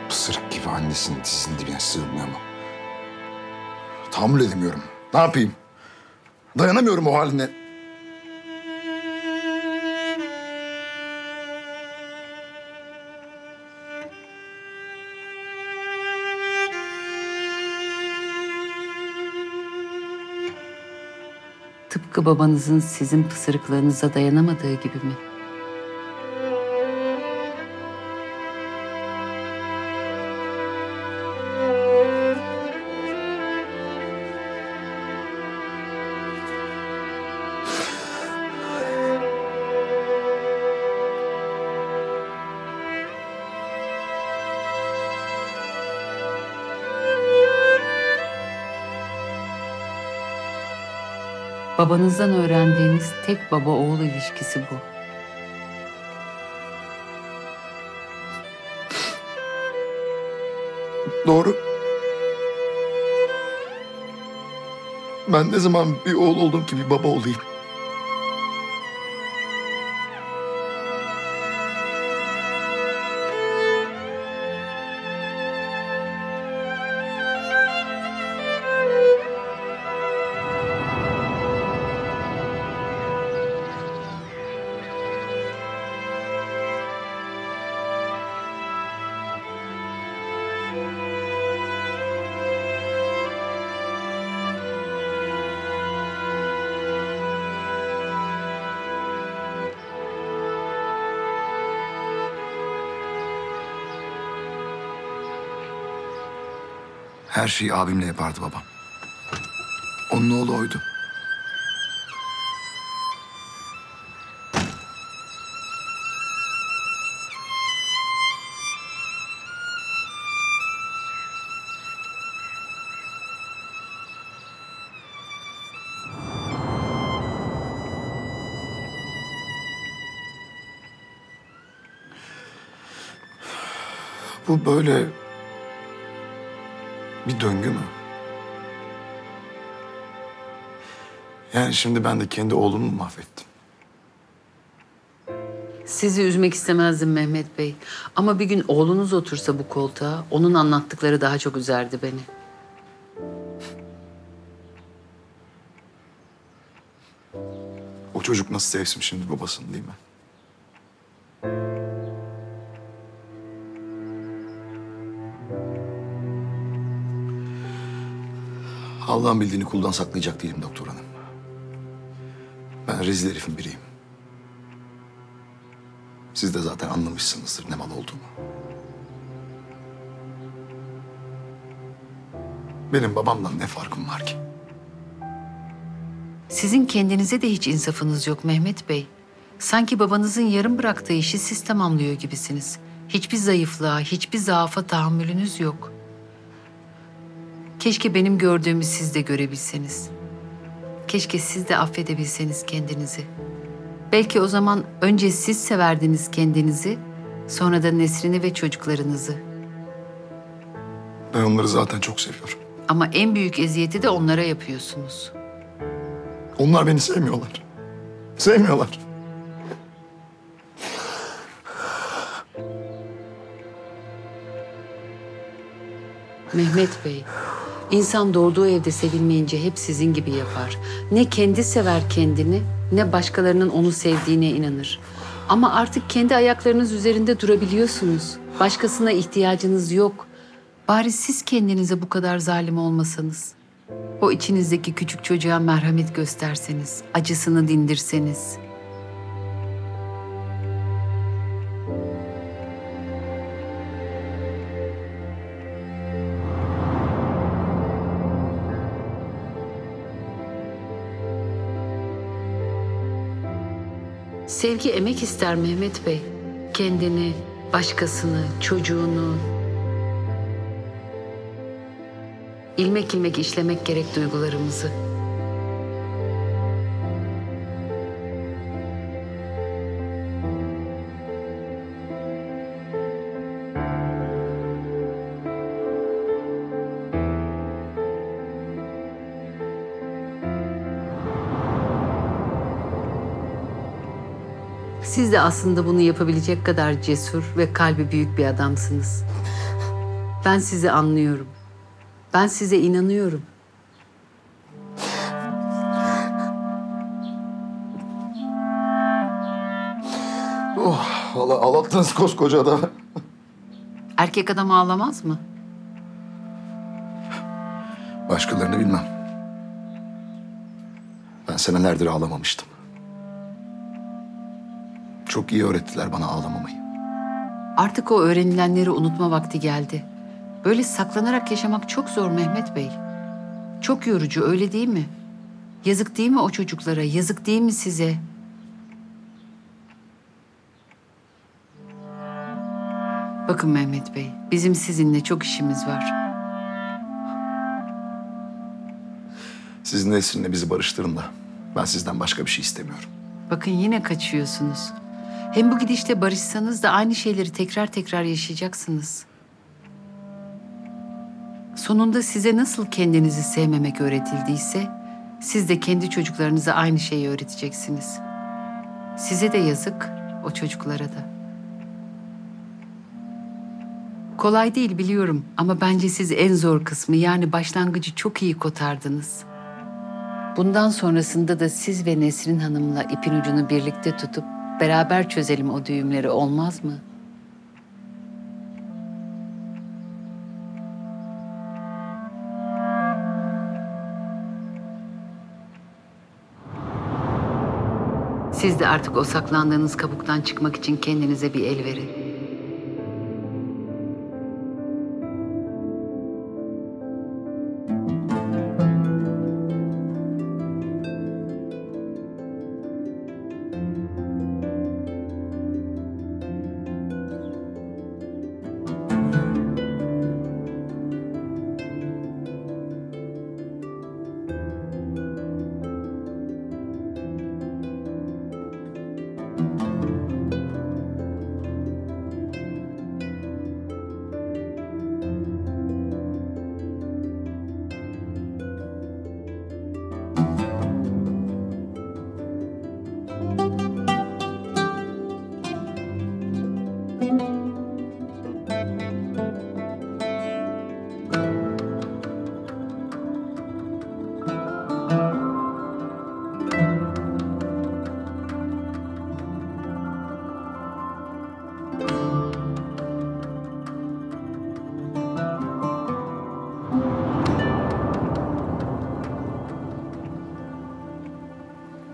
Pısırık gibi annesinin dizinin dibine sığmıyor mu? Tahammül edemiyorum. Ne yapayım? Dayanamıyorum o haline. Tıpkı babanızın sizin pısırıklığınıza dayanamadığı gibi mi? Babanızdan öğrendiğiniz tek baba-oğul ilişkisi bu. Doğru. Ben ne zaman bir oğul oldum ki bir baba olayım? Her şeyi abimle yapardı babam. Onun oğlu oydu. Bu böyle... Bir döngü mü? Yani şimdi ben de kendi oğlumu mahvettim. Sizi üzmek istemezdim Mehmet Bey. Ama bir gün oğlunuz otursa bu koltuğa, onun anlattıkları daha çok üzerdi beni. O çocuk nasıl sevsin şimdi babasını, değil mi? Allah'ın bildiğini kuldan saklayacak değilim Doktor Hanım. Ben rezil herifin biriyim. Siz de zaten anlamışsınızdır ne mal olduğumu. Benim babamdan ne farkım var ki? Sizin kendinize de hiç insafınız yok Mehmet Bey. Sanki babanızın yarım bıraktığı işi siz tamamlıyor gibisiniz. Hiçbir zayıflığa, hiçbir zaafa tahammülünüz yok. Keşke benim gördüğümü siz de görebilseniz. Keşke siz de affedebilseniz kendinizi. Belki o zaman önce siz severdiniz kendinizi, sonra da Nesrin'i ve çocuklarınızı. Ben onları zaten çok seviyorum. Ama en büyük eziyeti de onlara yapıyorsunuz. Onlar beni sevmiyorlar. Sevmiyorlar. Mehmet Bey, insan doğduğu evde sevilmeyince hep sizin gibi yapar. Ne kendi sever kendini, ne başkalarının onu sevdiğine inanır. Ama artık kendi ayaklarınız üzerinde durabiliyorsunuz. Başkasına ihtiyacınız yok. Bari siz kendinize bu kadar zalim olmasanız. O içinizdeki küçük çocuğa merhamet gösterseniz, acısını dindirseniz. Sevgi emek ister Mehmet Bey. Kendini, başkasını, çocuğunu... ilmek ilmek işlemek gerek duygularımızı. Siz de aslında bunu yapabilecek kadar cesur ve kalbi büyük bir adamsınız. Ben sizi anlıyorum. Ben size inanıyorum. Oh, vallahi ağlattınız koskoca da. Erkek adam ağlamaz mı? Başkalarını bilmem. Ben senelerdir ağlamamıştım. Çok iyi öğrettiler bana ağlamamayı. Artık o öğrenilenleri unutma vakti geldi. Böyle saklanarak yaşamak çok zor Mehmet Bey. Çok yorucu, öyle değil mi? Yazık değil mi o çocuklara? Yazık değil mi size? Bakın Mehmet Bey, bizim sizinle çok işimiz var. Siz Nesrin'le bizi barıştırın da ben sizden başka bir şey istemiyorum. Bakın yine kaçıyorsunuz. Hem bu gidişle barışsanız da aynı şeyleri tekrar tekrar yaşayacaksınız. Sonunda size nasıl kendinizi sevmemek öğretildiyse, siz de kendi çocuklarınıza aynı şeyi öğreteceksiniz. Size de yazık, o çocuklara da. Kolay değil biliyorum ama bence siz en zor kısmı, yani başlangıcı çok iyi kotardınız. Bundan sonrasında da siz ve Nesrin Hanım'la ipin ucunu birlikte tutup beraber çözelim o düğümleri, olmaz mı? Siz de artık o saklandığınız kabuktan çıkmak için kendinize bir el verin.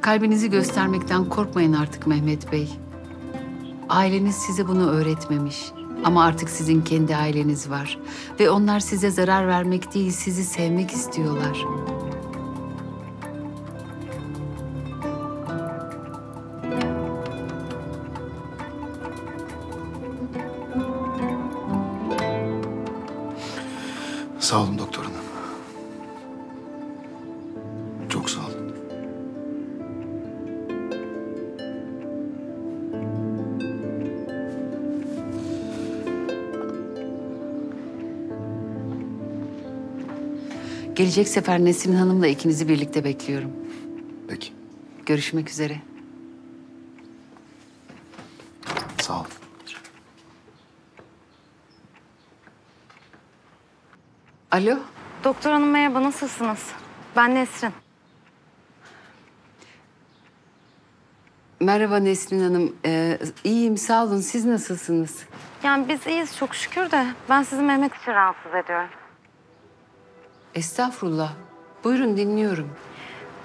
Kalbinizi göstermekten korkmayın artık Mehmet Bey. Aileniz size bunu öğretmemiş. Ama artık sizin kendi aileniz var. Ve onlar size zarar vermek değil, sizi sevmek istiyorlar. Sağ olun Doktor Hanım. Çok sağ olun. Gelecek sefer Nesrin Hanım'la ikinizi birlikte bekliyorum. Peki. Görüşmek üzere. Sağ olun. Alo. Doktor Hanım merhaba, nasılsınız? Ben Nesrin. Merhaba Nesrin Hanım. İyiyim, sağ olun. Siz nasılsınız? Yani biz iyiyiz çok şükür de ben sizi Mehmet için rahatsız ediyorum. Estağfurullah. Buyurun dinliyorum.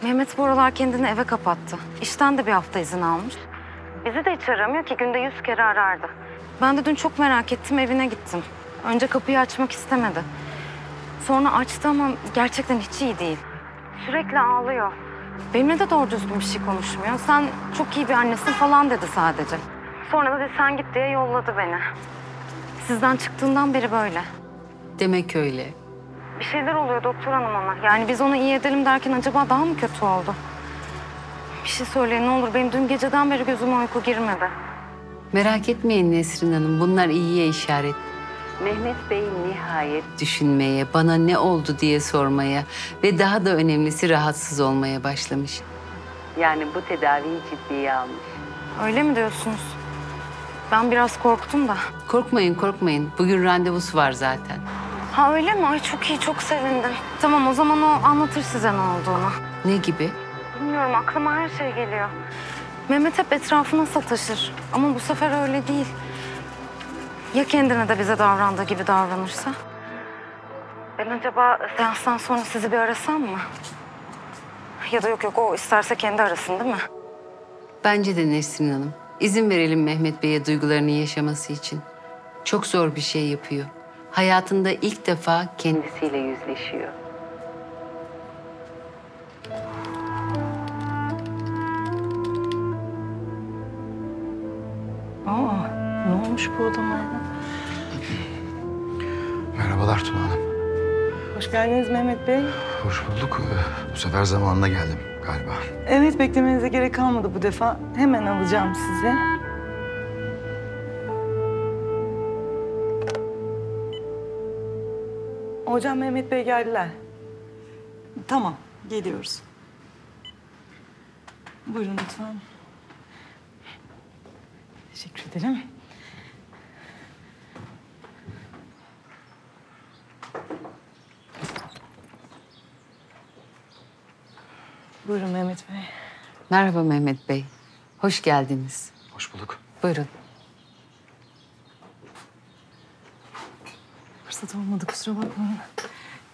Mehmet bu aralar kendini eve kapattı. İşten de bir hafta izin almış. Bizi de hiç aramıyor ki, günde 100 kere arardı. Ben de dün çok merak ettim, evine gittim. Önce kapıyı açmak istemedi. Sonra açtı ama gerçekten hiç iyi değil. Sürekli ağlıyor. Benimle de doğru düzgün bir şey konuşmuyor. Sen çok iyi bir annesin falan dedi sadece. Sonra da sen git diye yolladı beni. Sizden çıktığından beri böyle. Demek öyle. Bir şeyler oluyor Doktor Hanım ama. Yani biz onu iyi edelim derken acaba daha mı kötü oldu? Bir şey söyleyin ne olur. Benim dün geceden beri gözüme uyku girmedi. Merak etmeyin Nesrin Hanım. Bunlar iyiye işaret. Mehmet Bey nihayet düşünmeye, bana ne oldu diye sormaya ve daha da önemlisi rahatsız olmaya başlamış. Yani bu tedaviyi ciddiye almış. Öyle mi diyorsunuz? Ben biraz korktum da. Korkmayın, korkmayın. Bugün randevusu var zaten. Ha öyle mi? Ay çok iyi, çok sevindim. Tamam o zaman o anlatır size ne olduğunu. Ne gibi? Bilmiyorum, aklıma her şey geliyor. Mehmet hep etrafına sataşır ama bu sefer öyle değil. Ya kendine de bize davrandığı gibi davranırsa? Ben acaba seanstan sonra sizi bir arasam mı? Ya da yok yok, o isterse kendi arasın değil mi? Bence de Nesrin Hanım. İzin verelim Mehmet Bey'e duygularını yaşaması için. Çok zor bir şey yapıyor. Hayatında ilk defa kendisiyle yüzleşiyor. Aa. Ne olmuş bu adama? Merhabalar Tuna Hanım. Hoş geldiniz Mehmet Bey. Hoş bulduk. Bu sefer zamanında geldim galiba. Evet, beklemenize gerek kalmadı bu defa. Hemen alacağım sizi. Hocam Mehmet Bey geldiler. Tamam, geliyoruz. Buyurun lütfen. Teşekkür ederim. Buyurun Mehmet Bey. Merhaba Mehmet Bey. Hoş geldiniz. Hoş bulduk. Buyurun. Fırsat olmadı, kusura bakmayın.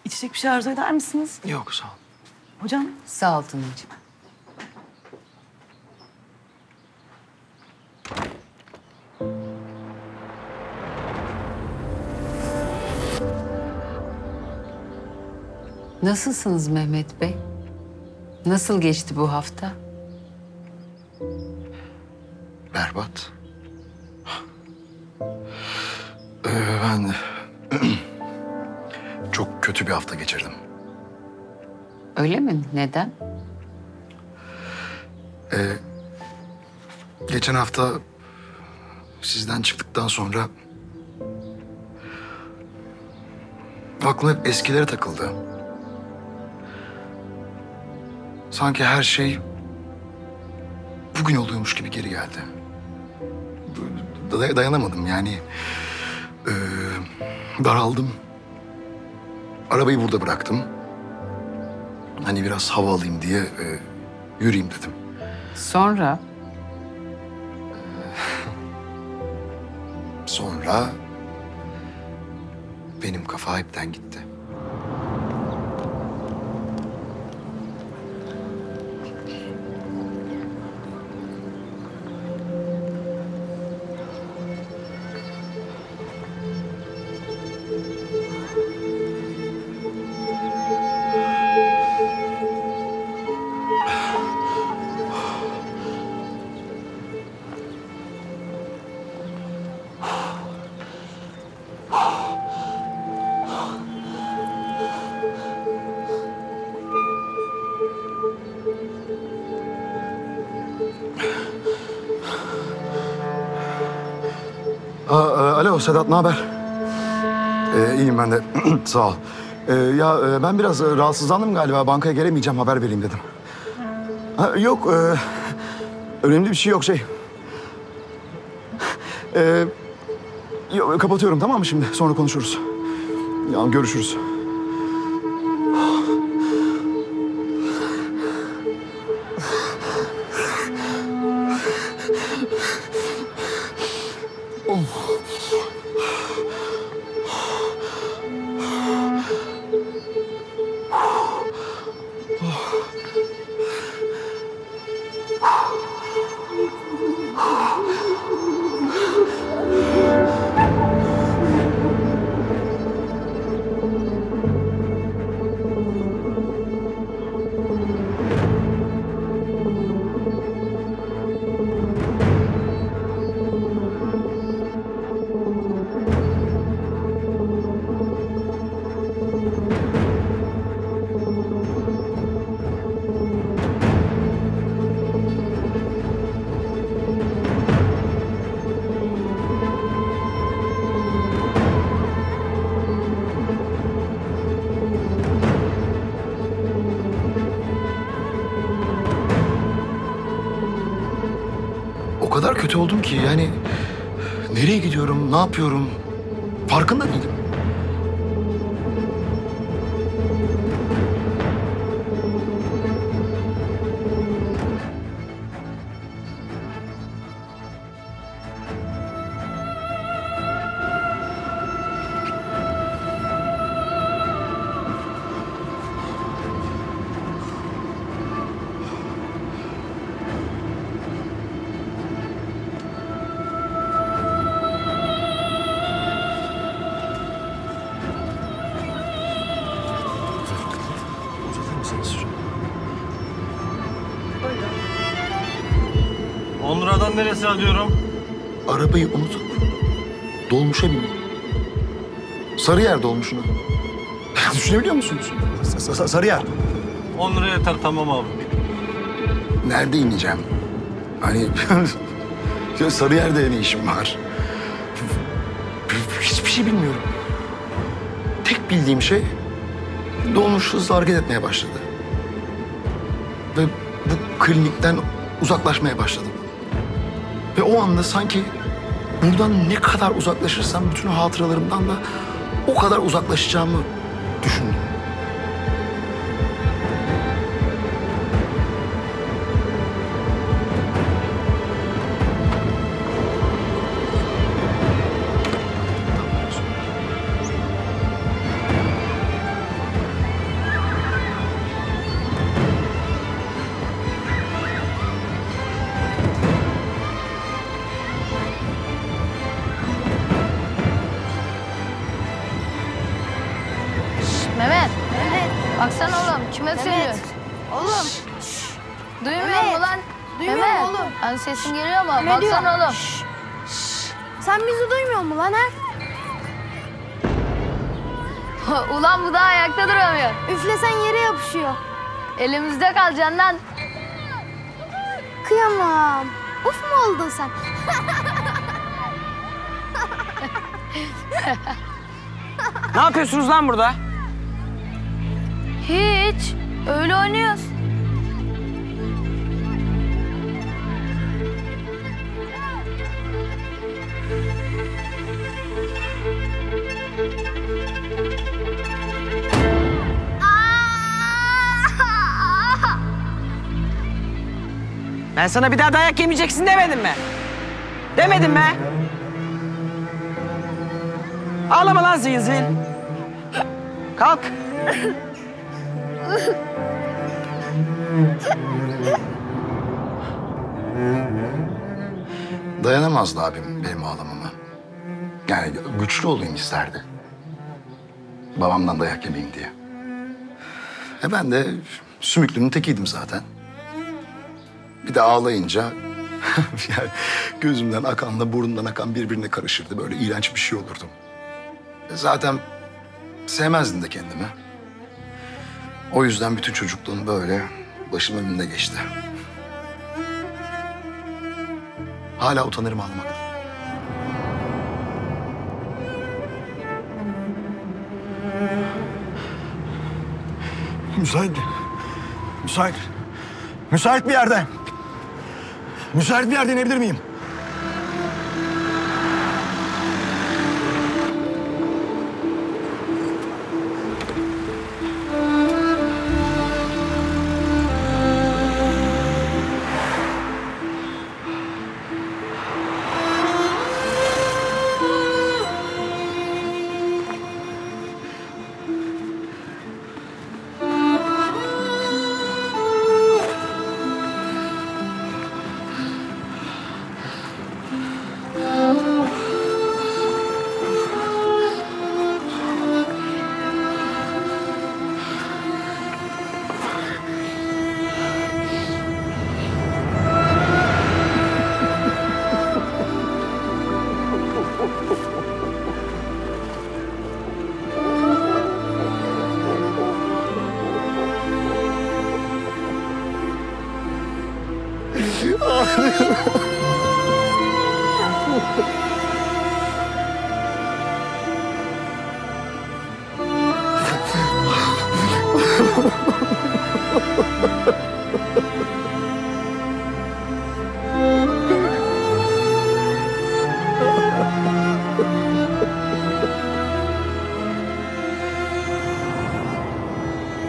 İçecek bir şey arzu eder misiniz? Yok, sağ ol. Hocam? Sağ ol Tunacığım. Nasılsınız Mehmet Bey? Nasıl geçti bu hafta? Berbat. Ben çok kötü bir hafta geçirdim. Öyle mi? Neden? Geçen hafta sizden çıktıktan sonra aklım hep eskilere takıldı. Sanki her şey bugün oluyormuş gibi geri geldi. Dayanamadım yani. Daraldım. Arabayı burada bıraktım. Hani biraz hava alayım diye yürüyeyim dedim. Sonra? Sonra benim kafa hepten gitti. Alo Sedat, ne haber? İyiyim ben de. Sağ ol. Ya ben biraz rahatsızlandım galiba. Bankaya gelemeyeceğim, haber vereyim dedim. Ha, yok. Önemli bir şey yok şey. Yok, kapatıyorum tamam mı şimdi? Sonra konuşuruz. Ya, görüşürüz. Kötü oldum ki yani nereye gidiyorum, ne yapıyorum farkında değilim. Neresi alıyorum? Arabayı unutup dolmuşa bindim. Sarıyer dolmuşuna. Düşünebiliyor musunuz? Sarıyer. 10 lira yeter tamam abi. Nerede ineceğim? Hani Sarıyer'de ne işim var? Hiçbir şey bilmiyorum. Tek bildiğim şey dolmuş hızla hareket etmeye başladı. Ve bu klinikten uzaklaşmaya başladım. Ve o anda sanki buradan ne kadar uzaklaşırsam bütün hatıralarımdan da o kadar uzaklaşacağımı düşündüm. Sesin geliyor ama ne baksana diyor? Oğlum. Sen bizi duymuyor mu lan ha? Ulan bu da ayakta duramıyor. Üflesen yere yapışıyor. Elimizde kalacaksın lan. Kıyamam. Uf mu oldun sen? Ne yapıyorsunuz lan burada? Hiç. Öyle oynuyoruz. Ben sana bir daha dayak yemeyeceksin demedim mi? Demedim mi? Ağlama lan zil zil. Kalk. Dayanamazdı abim benim ağlamama. Yani güçlü olayım isterdi. Babamdan dayak yemeyeyim diye. Ben de sümüklünün tekiydim zaten. Bir de ağlayınca yani gözümden akanla burnumdan akan birbirine karışırdı. Böyle iğrenç bir şey olurdum. Zaten sevmezdim de kendimi. O yüzden bütün çocukluğum böyle başımın önünde geçti. Hala utanırım ağlamaktan. Müsait bir yerde. Müsait bir yerde inebilir miyim?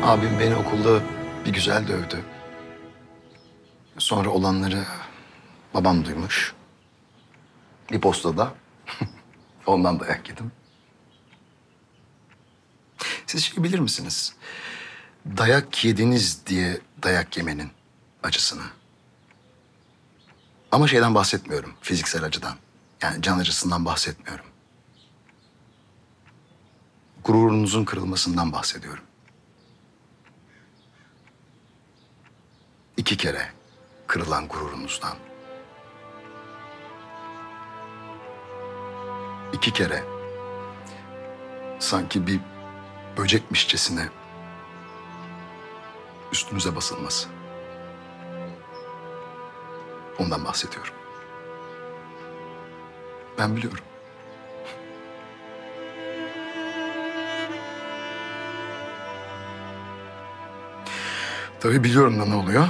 Abim beni okulda bir güzel dövdü. Sonra olanları babam duymuş. Lipostada. Ondan dayak yedim. Siz şey bilir misiniz? Dayak yediniz diye dayak yemenin acısını. Ama şeyden bahsetmiyorum, fiziksel acıdan. Yani can acısından bahsetmiyorum. Gururunuzun kırılmasından bahsediyorum. 2 kere kırılan gururunuzdan. 2 kere sanki bir böcekmişçesine üstünüze basılması. Ondan bahsediyorum. Ben biliyorum. Tabii biliyorum da ne oluyor?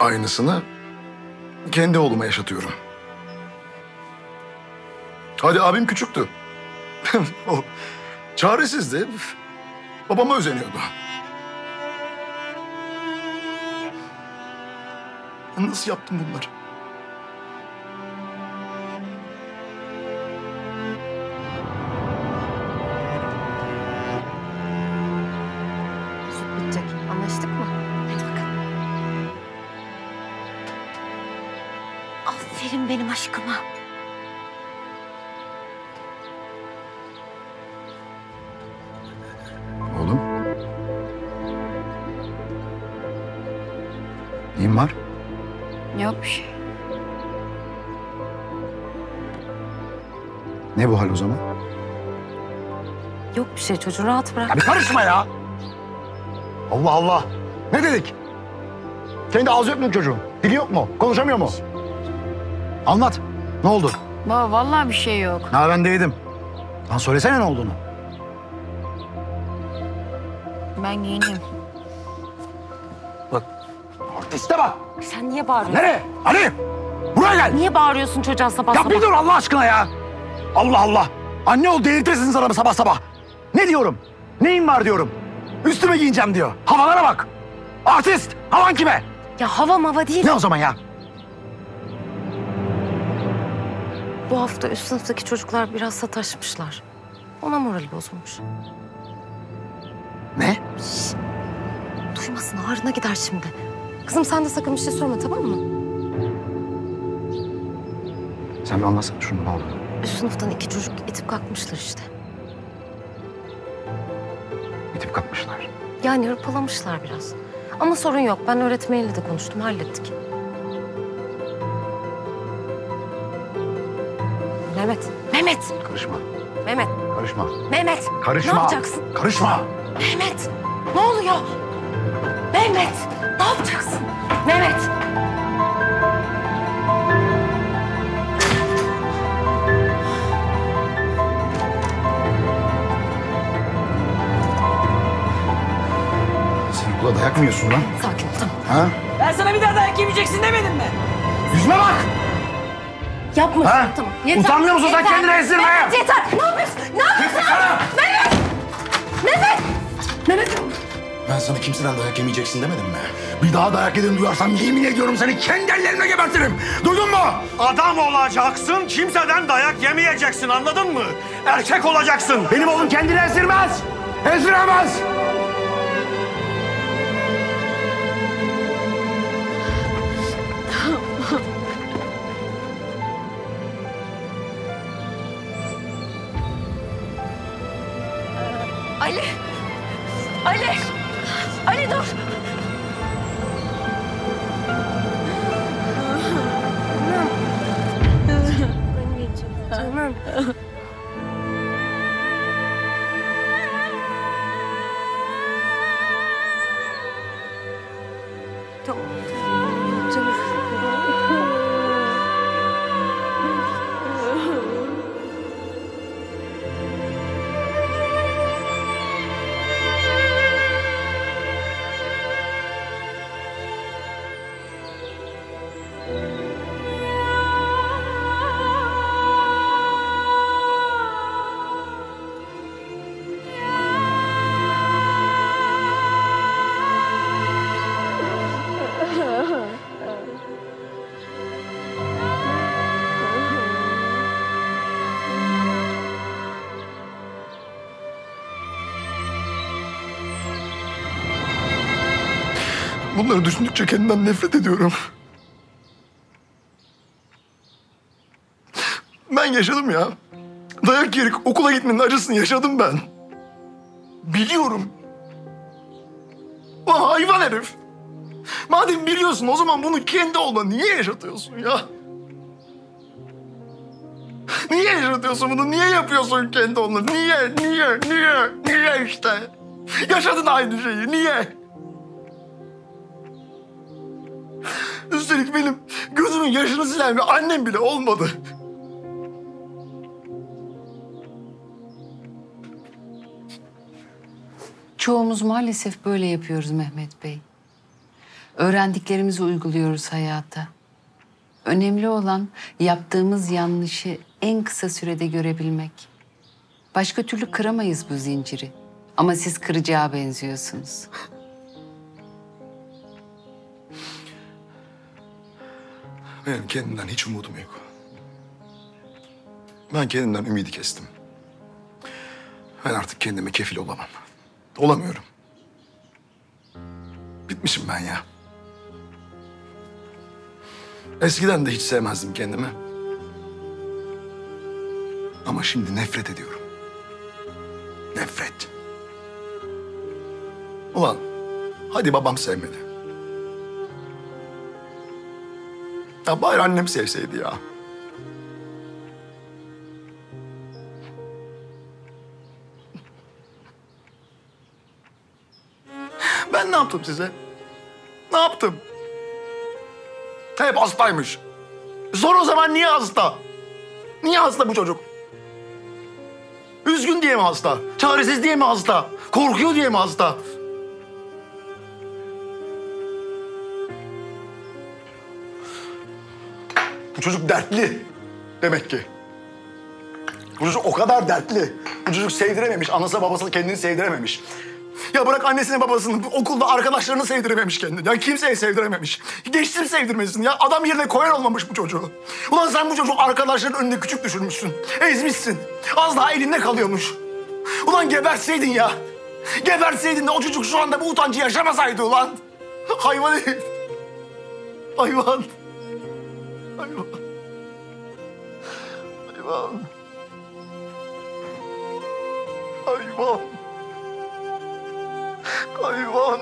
Aynısını kendi oğluma yaşatıyorum. Hadi abim küçüktü. O çaresizdi. Babama özeniyordu. Ben nasıl yaptım bunları? Bitecek. Anlaştık mı? Hadi bakalım. Aferin benim aşkıma. Var. Yok bir şey. Ne bu hal o zaman? Yok bir şey, çocuğu rahat bırak. Ya bir karışma ya! Allah Allah! Ne dedik? Kendi ağzı yok mu çocuğun? Dili yok mu? Konuşamıyor mu? Anlat, ne oldu? Baba vallahi bir şey yok. Ha ben de yedim. Lan söylesene ne olduğunu. Ben giyineyim. İşte bak. Sen niye bağırıyorsun? Nereye? Ali! Buraya gel! Niye bağırıyorsun çocuğa sabah sabah? Ya bir dur Allah aşkına ya! Allah Allah! Anne ol delirtirsiniz adamı sabah sabah. Ne diyorum? Neyin var diyorum. Üstüme giyineceğim diyor. Havalara bak! Artist! Havan kime? Ya hava mava değil. Ne o zaman ya? Bu hafta üst sınıftaki çocuklar biraz sataşmışlar. Ona morali bozulmuş. Ne? Şişt. Duymasın, ağrına gider şimdi. Kızım sen de sakın bir şey sorma, tamam mı? Sen bir anlatsana şunu, ne oldu? Üst sınıftan 2 çocuk itip kalkmışlar işte. İtip kalkmışlar? Yani hırpalamışlar biraz. Ama sorun yok, ben öğretmeniyle de konuştum, hallettik. Mehmet! Karışma. Mehmet! Karışma. Mehmet! Karışma! Ne yapacaksın? Karışma! Mehmet! Ne oluyor? Mehmet! Ne yapacaksın? Mehmet! Dayak mı yiyorsun lan? Sakin ol, tamam. Ha? Ben sana bir daha dayak yemeyeceksin demedim mi? Yüzme bak! Yapma ha? Tamam. Yeter. Utanmıyor musun sen kendine ezdirmeye? Mehmet yeter! Ne yapıyorsun? Ne yapıyorsun? Mehmet! Mehmet! Mehmet! Ben sana kimseden dayak yemeyeceksin demedim mi? Bir daha dayak yediğini duyarsam yemin ediyorum seni kendi ellerimle gebertirim. Duydun mu? Adam olacaksın, kimseden dayak yemeyeceksin, anladın mı? Erkek olacaksın. Benim oğlum kendini ezdirmez. Ezdiremez. Ali! Ali! Ali dur! Canım. Tamam. Canım. Bunları düşündükçe kendimden nefret ediyorum. Ben yaşadım ya. Dayak yiyerek okula gitmenin acısını yaşadım ben. Biliyorum. Ulan hayvan herif. Madem biliyorsun o zaman bunu kendi oğluna niye yaşatıyorsun ya? Niye yaşatıyorsun bunu? Niye yapıyorsun kendi oğluna? Niye işte? Yaşadın aynı şeyi. Niye? Üstelik benim gözümün yaşını silen bir annem bile olmadı. Çoğumuz maalesef böyle yapıyoruz Mehmet Bey. Öğrendiklerimizi uyguluyoruz hayata. Önemli olan yaptığımız yanlışı en kısa sürede görebilmek. Başka türlü kıramayız bu zinciri. Ama siz kırıcıya benziyorsunuz. Benim kendimden hiç umudum yok. Ben kendimden ümidi kestim. Ben artık kendime kefil olamam. Olamıyorum. Bitmişim ben ya. Eskiden de hiç sevmezdim kendimi. Ama şimdi nefret ediyorum. Nefret. Ulan hadi babam sevmedi. Ya bari annem sevseydi ya. Ben ne yaptım size? Ne yaptım? Hep hastaymış. Sor o zaman niye hasta? Niye hasta bu çocuk? Üzgün diye mi hasta? Çaresiz diye mi hasta? Korkuyor diye mi hasta? Bu çocuk dertli demek ki. Bu çocuk o kadar dertli. Bu çocuk sevdirememiş. Anası babasını kendini sevdirememiş. Ya bırak annesini babasını, okulda arkadaşlarını sevdirememiş kendini. Ya kimseye sevdirememiş. Geçtim sevdirmesini ya. Adam yerine koyan olmamış bu çocuğu. Ulan sen bu çocuğu arkadaşların önünde küçük düşürmüşsün. Ezmişsin. Az daha elinde kalıyormuş. Ulan gebertseydin ya. Gebertseydin de o çocuk şu anda bu utancı yaşamasaydı ulan. Hayvan herif. Hayvan. Hayvan. Hayvan. Hayvan. Hayvan.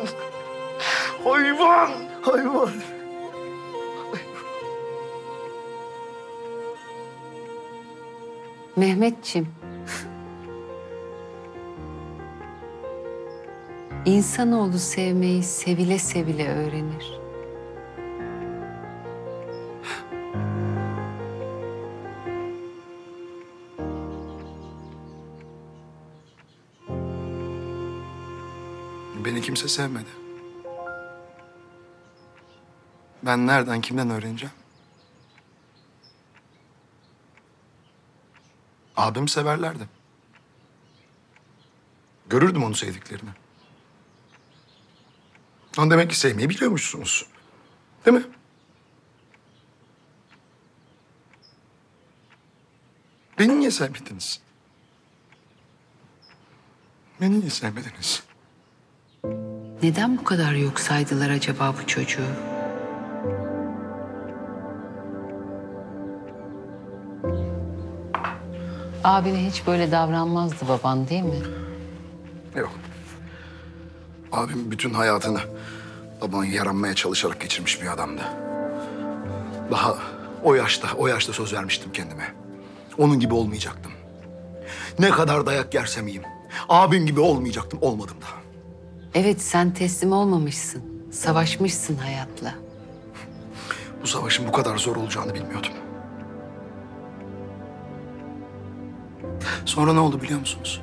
Hayvan. Hayvan. Mehmetciğim. İnsanoğlu sevmeyi sevile sevile öğrenir. Beni kimse sevmedi. Ben nereden, kimden öğreneceğim? Abim severlerdi. Görürdüm onu sevdiklerini. Lan demek ki sevmeyi biliyormuşsunuz. Değil mi? Beni niye sevmediniz? Beni niye sevmediniz? Neden bu kadar yok saydılar acaba bu çocuğu? Abine hiç böyle davranmazdı baban değil mi? Yok. Abim bütün hayatını babanın yaranmaya çalışarak geçirmiş bir adamdı. Daha o yaşta söz vermiştim kendime. Onun gibi olmayacaktım. Ne kadar dayak yersem yiyeyim, abim gibi olmayacaktım, olmadım da. Evet, sen teslim olmamışsın. Savaşmışsın hayatla. Bu savaşın bu kadar zor olacağını bilmiyordum. Sonra ne oldu biliyor musunuz?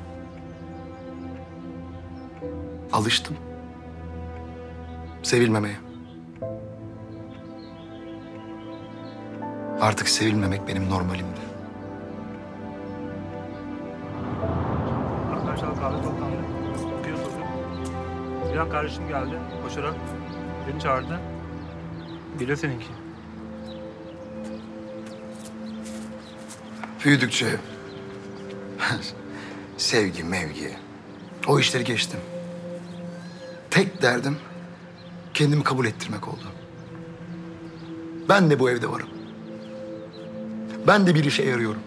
Alıştım. Sevilmemeye. Artık sevilmemek benim normalimdi. Arkadaşlar kahve toplandı. Okuyoruz orada. Bir an kardeşim geldi. Koşarak beni çağırdı. Dile seninki. Büyüdükçe... sevgi, mevgi. O işleri geçtim. Tek derdim kendimi kabul ettirmek oldu. Ben de bu evde varım. Ben de bir işe yarıyorum.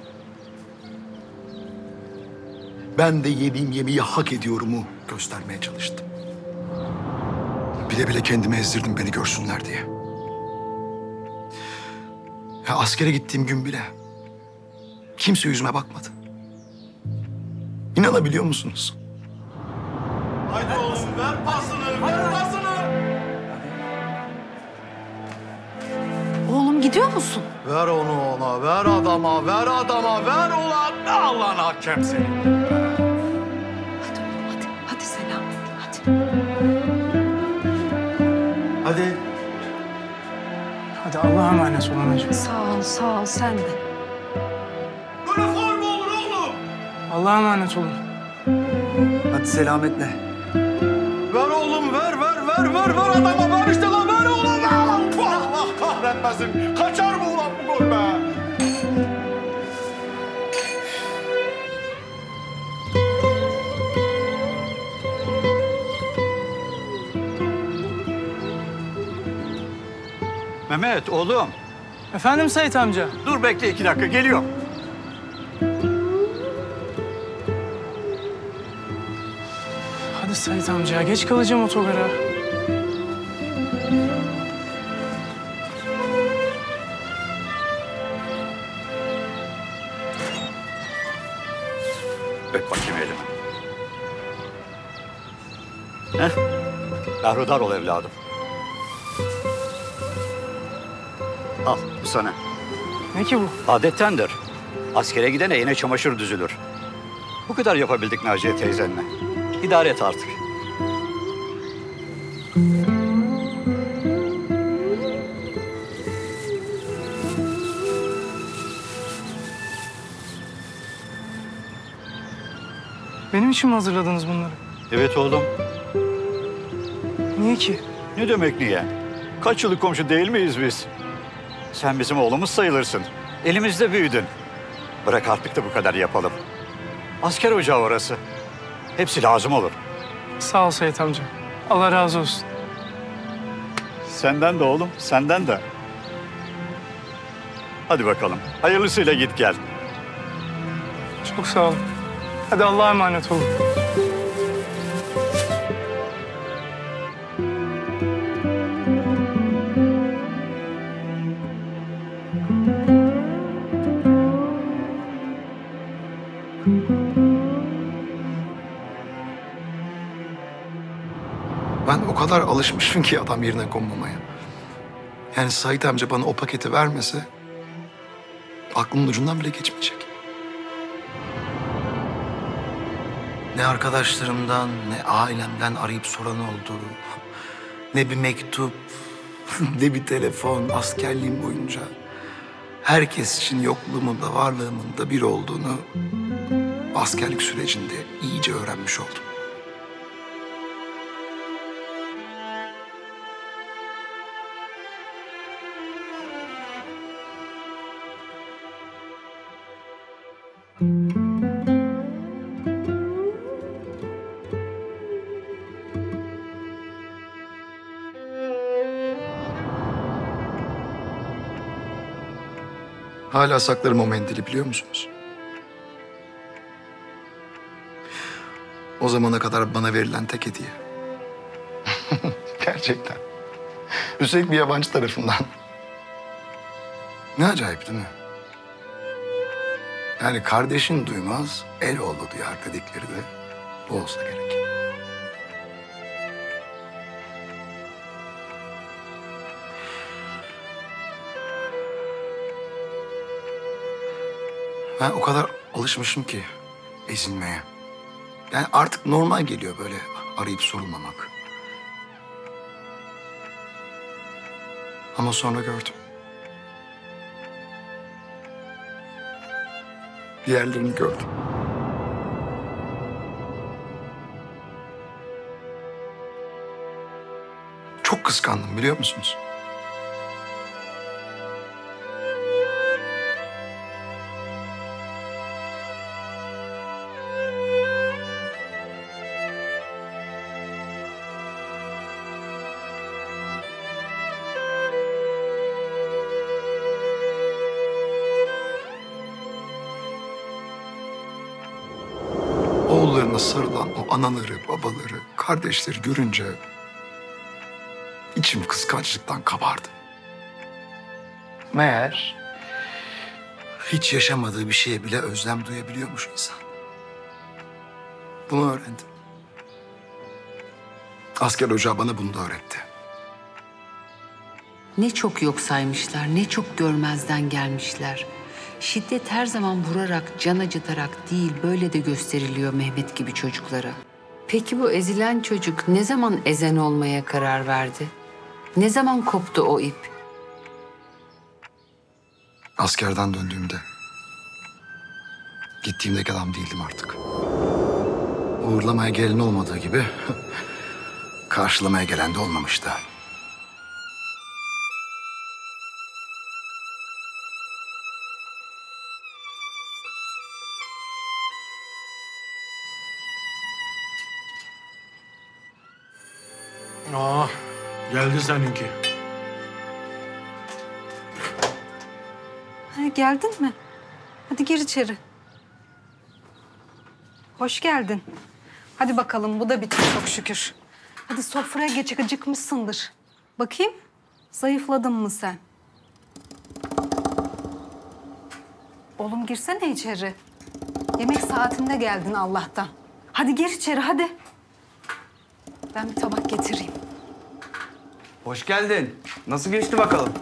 Ben de yediğim yemeği hak ediyorumu göstermeye çalıştım. Bile bile kendimi ezdirdim beni görsünler diye. Ya askere gittiğim gün bile kimse yüzüme bakmadı. İnanabiliyor musunuz? Haydi oğlum ver pasını, ver pasını. Oğlum gidiyor musun? Ver onu ona, ver adama, ver adama, ver ulan. Allah'ın hakem senin. Hadi oğlum hadi, hadi Selen, hadi. Hadi. Hadi Allah'a emanet olun hocam. Sağ ol, sağ ol sen de. Böyle form olur oğlum. Allah'a emanet olun. Hadi selametle. Ver oğlum, ver adama, ver işte lan, ver oğlum! Allah kahretmesin! Kaçar mı ulan bu gol be? Mehmet, oğlum. Efendim Seyit amca? Dur bekle 2 dakika, geliyorum. Hadi Seyit amca, geç kalacağım otogara. Öp bakayım elime. Heh, kahrudar ol evladım. Al, bu sana. Ne ki bu? Adettendir. Askere gidene yine çamaşır düzülür. Bu kadar yapabildik Naciye teyzenle. İdare et artık. Benim için mi hazırladınız bunları? Evet oğlum. Niye ki? Ne demek niye? Kaç yıllık komşu değil miyiz biz? Sen bizim oğlumuz sayılırsın. Elimizde büyüdün. Bırak artık da bu kadar yapalım. Asker ocağı orası. Hepsi lazım olur. Sağ ol Seyit amca. Allah razı olsun. Senden de oğlum, senden de. Hadi bakalım. Hayırlısıyla git gel. Çok sağ ol. Hadi Allah'a emanet olun. O kadar alışmışım ki adam yerine konmamaya. Yani Seyit amca bana o paketi vermese aklımın ucundan bile geçmeyecek. Ne arkadaşlarımdan ne ailemden arayıp soran oldu. Ne bir mektup debi telefon, askerliğim boyunca herkes için yokluğumun da varlığımın da bir olduğunu askerlik sürecinde iyice öğrenmiş oldum. Hala saklarım o mendili, biliyor musunuz? O zamana kadar bana verilen tek hediye. Gerçekten. Üstelik bir yabancı tarafından. Ne acayip değil mi? Yani kardeşin duymaz, el oğlu duyar dedikleri de bu olsa gerek. Ben o kadar alışmışım ki ezilmeye. Yani artık normal geliyor böyle arayıp sorulmamak. Ama sonra gördüm. Diğerlerini gördüm. Çok kıskandım, biliyor musunuz? Sarılan o anaları, babaları, kardeşleri görünce içim kıskançlıktan kabardı. Meğer hiç yaşamadığı bir şeye bile özlem duyabiliyormuş insan. Bunu öğrendim. Asker ocağı bana bunu da öğretti. Ne çok yok saymışlar, ne çok görmezden gelmişler. Şiddet her zaman vurarak, can acıtarak değil, böyle de gösteriliyor Mehmet gibi çocuklara. Peki bu ezilen çocuk ne zaman ezen olmaya karar verdi? Ne zaman koptu o ip? Askerden döndüğümde, gittiğimdeki adam değildim artık. Uğurlamaya gelen olmadığı gibi, karşılamaya gelen de olmamıştı. Aa, geldi seninki. Ha, geldin mi? Hadi gir içeri. Hoş geldin. Hadi bakalım, bu da bitti çok şükür. Hadi sofraya geç, acıkmışsındır. Bakayım, zayıfladın mı sen? Oğlum girsene içeri. Yemek saatinde geldin Allah'tan. Hadi gir içeri, hadi. Ben bir tabak getireyim. Hoş geldin. Nasıl geçti bakalım?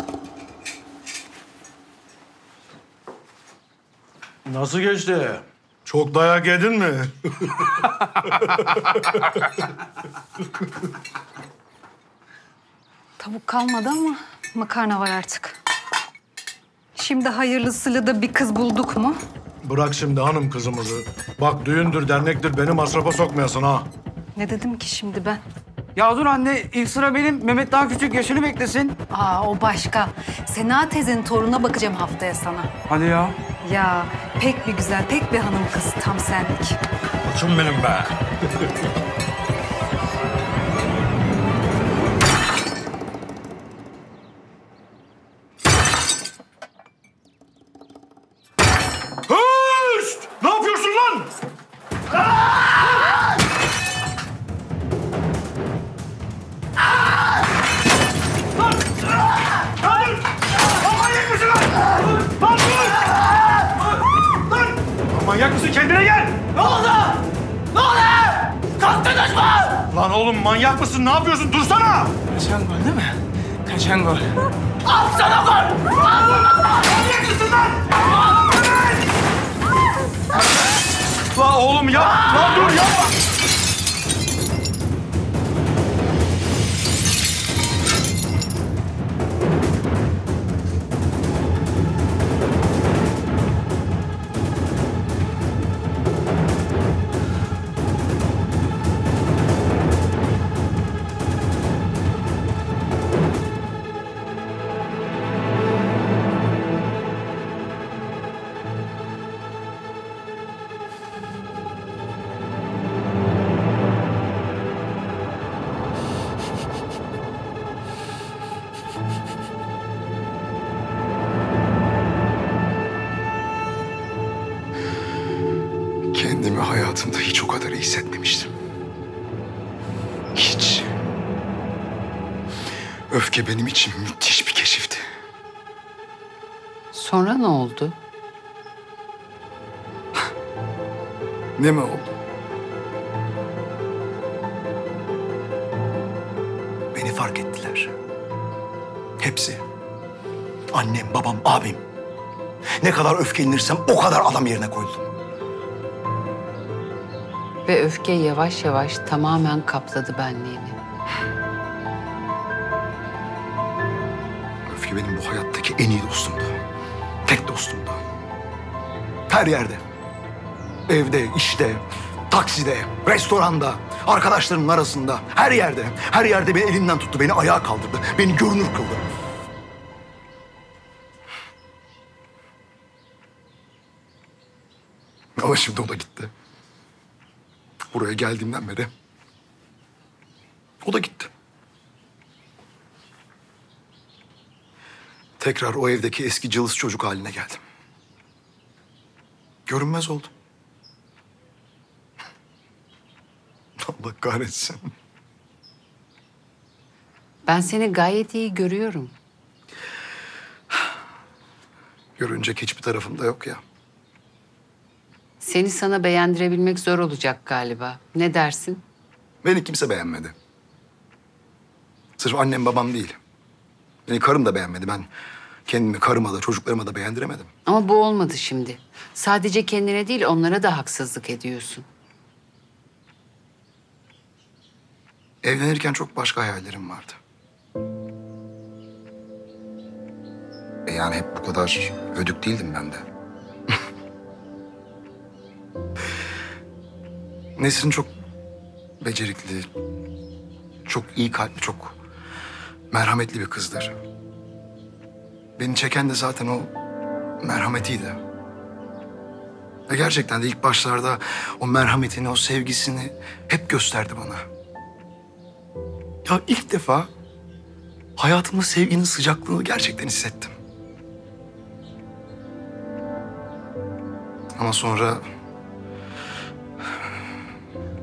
Nasıl geçti? Çok dayak yedin mi? Tavuk kalmadı ama makarna var artık. Şimdi hayırlısıyla da bir kız bulduk mu? Bırak şimdi hanım kızımızı. Bak düğündür, dernektir, beni masrafa sokmayasın ha. Ne dedim ki şimdi ben? Ya dur anne, ilk sıra benim. Mehmet daha küçük, yaşını beklesin. Aa, o başka. Sena teyzenin torununa bakacağım haftaya sana. Hadi ya. Ya pek bir güzel, pek bir hanım kız. Tam senlik. Koçum benim be. Manyak mısın? Ne yapıyorsun? Dursana! Kaçan gol değil mi? Kaçan gol. Al sana gol! Al sana! Manyak mısın lan? Al sana! Lan oğlum yap! Lan dur yapma! kendimi hayatımda hiç o kadar iyi hissetmemiştim. Hiç. Öfke benim için müthiş bir keşifti. Sonra ne oldu? Ne mi oldu? Beni fark ettiler. Hepsi. Annem, babam, abim. Ne kadar öfkelenirsem o kadar adam yerine koyuldum. Ve öfke yavaş yavaş tamamen kapladı benliğini. Öfke benim bu hayattaki en iyi dostumdu. Tek dostumdu. Her yerde. Evde, işte, takside, restoranda, arkadaşlarımın arasında, her yerde. Her yerde beni elinden tuttu, beni ayağa kaldırdı, beni görünür kıldı. Ama şimdi o da gitti. Buraya geldiğimden beri o da gitti. Tekrar o evdeki eski cılız çocuk haline geldim. Görünmez oldum. Allah kahretsin. Ben seni gayet iyi görüyorum. Görünecek hiçbir tarafım da yok ya. Seni sana beğendirebilmek zor olacak galiba. Ne dersin? Beni kimse beğenmedi. Sırf annem babam değil. Beni karım da beğenmedi. Ben kendimi karıma da çocuklarıma da beğendiremedim. Ama bu olmadı şimdi. Sadece kendine değil onlara da haksızlık ediyorsun. Evlenirken çok başka hayallerim vardı. Yani hep bu kadar ödük değildim ben de. Nesrin çok becerikli, çok iyi kalpli, çok merhametli bir kızdır. Beni çeken de zaten o merhametiydi. Ve gerçekten de ilk başlarda o merhametini, o sevgisini hep gösterdi bana. Ya ilk defa hayatımda sevginin sıcaklığını gerçekten hissettim. Ama sonra...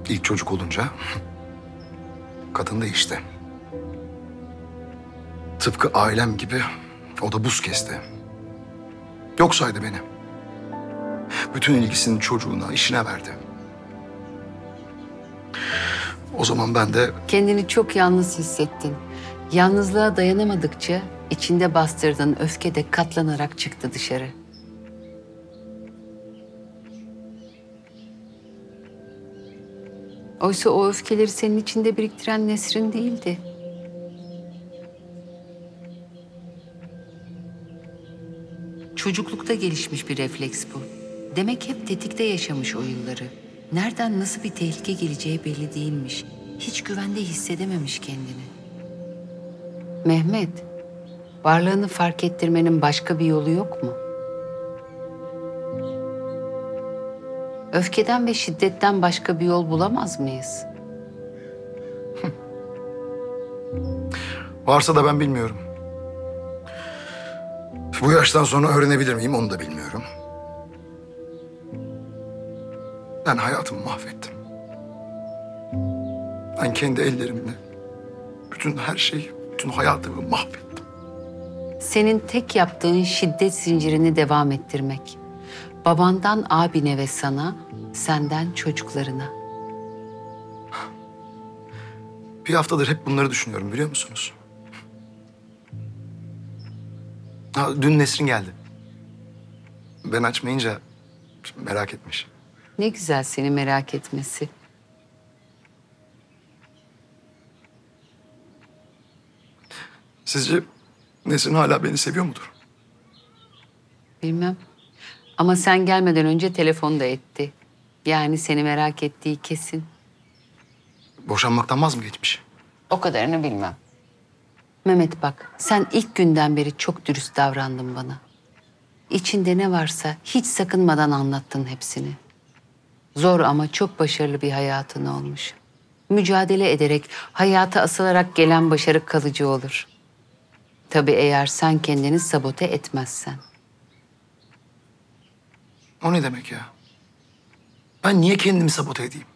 İlk çocuk olunca kadın değişti. Tıpkı ailem gibi o da buz kesti. Yok saydı beni. Bütün ilgisini çocuğuna, işine verdi. O zaman ben de... Kendini çok yalnız hissettin. Yalnızlığa dayanamadıkça içinde bastırdığın öfke de katlanarak çıktı dışarı. Oysa o öfkeleri senin içinde biriktiren Nesrin değildi. Çocuklukta gelişmiş bir refleks bu. Demek hep tetikte yaşamış o yılları. Nereden nasıl bir tehlike geleceği belli değilmiş. Hiç güvende hissedememiş kendini. Mehmet, varlığını fark ettirmenin başka bir yolu yok mu? Öfkeden ve şiddetten başka bir yol bulamaz mıyız? Varsa da ben bilmiyorum. Bu yaştan sonra öğrenebilir miyim onu da bilmiyorum. Ben hayatımı mahvettim. Ben kendi ellerimle bütün her şeyi, bütün hayatımı mahvettim. Senin tek yaptığın şiddet zincirini devam ettirmek. Babandan abine ve sana, senden çocuklarına. Bir haftadır hep bunları düşünüyorum biliyor musunuz? Ha, dün Nesrin geldi. Ben açmayınca merak etmiş. Ne güzel seni merak etmesi. Sizce Nesrin hala beni seviyor mudur? Bilmem. Ama sen gelmeden önce telefon da etti. Yani seni merak ettiği kesin. Boşanmaktan vaz mı geçmiş? O kadarını bilmem. Mehmet bak, sen ilk günden beri çok dürüst davrandın bana. İçinde ne varsa hiç sakınmadan anlattın hepsini. Zor ama çok başarılı bir hayatın olmuş. Mücadele ederek, hayata asılarak gelen başarı kalıcı olur. Tabii eğer sen kendini sabote etmezsen. O ne demek ya? Ben niye kendimi sabote edeyim?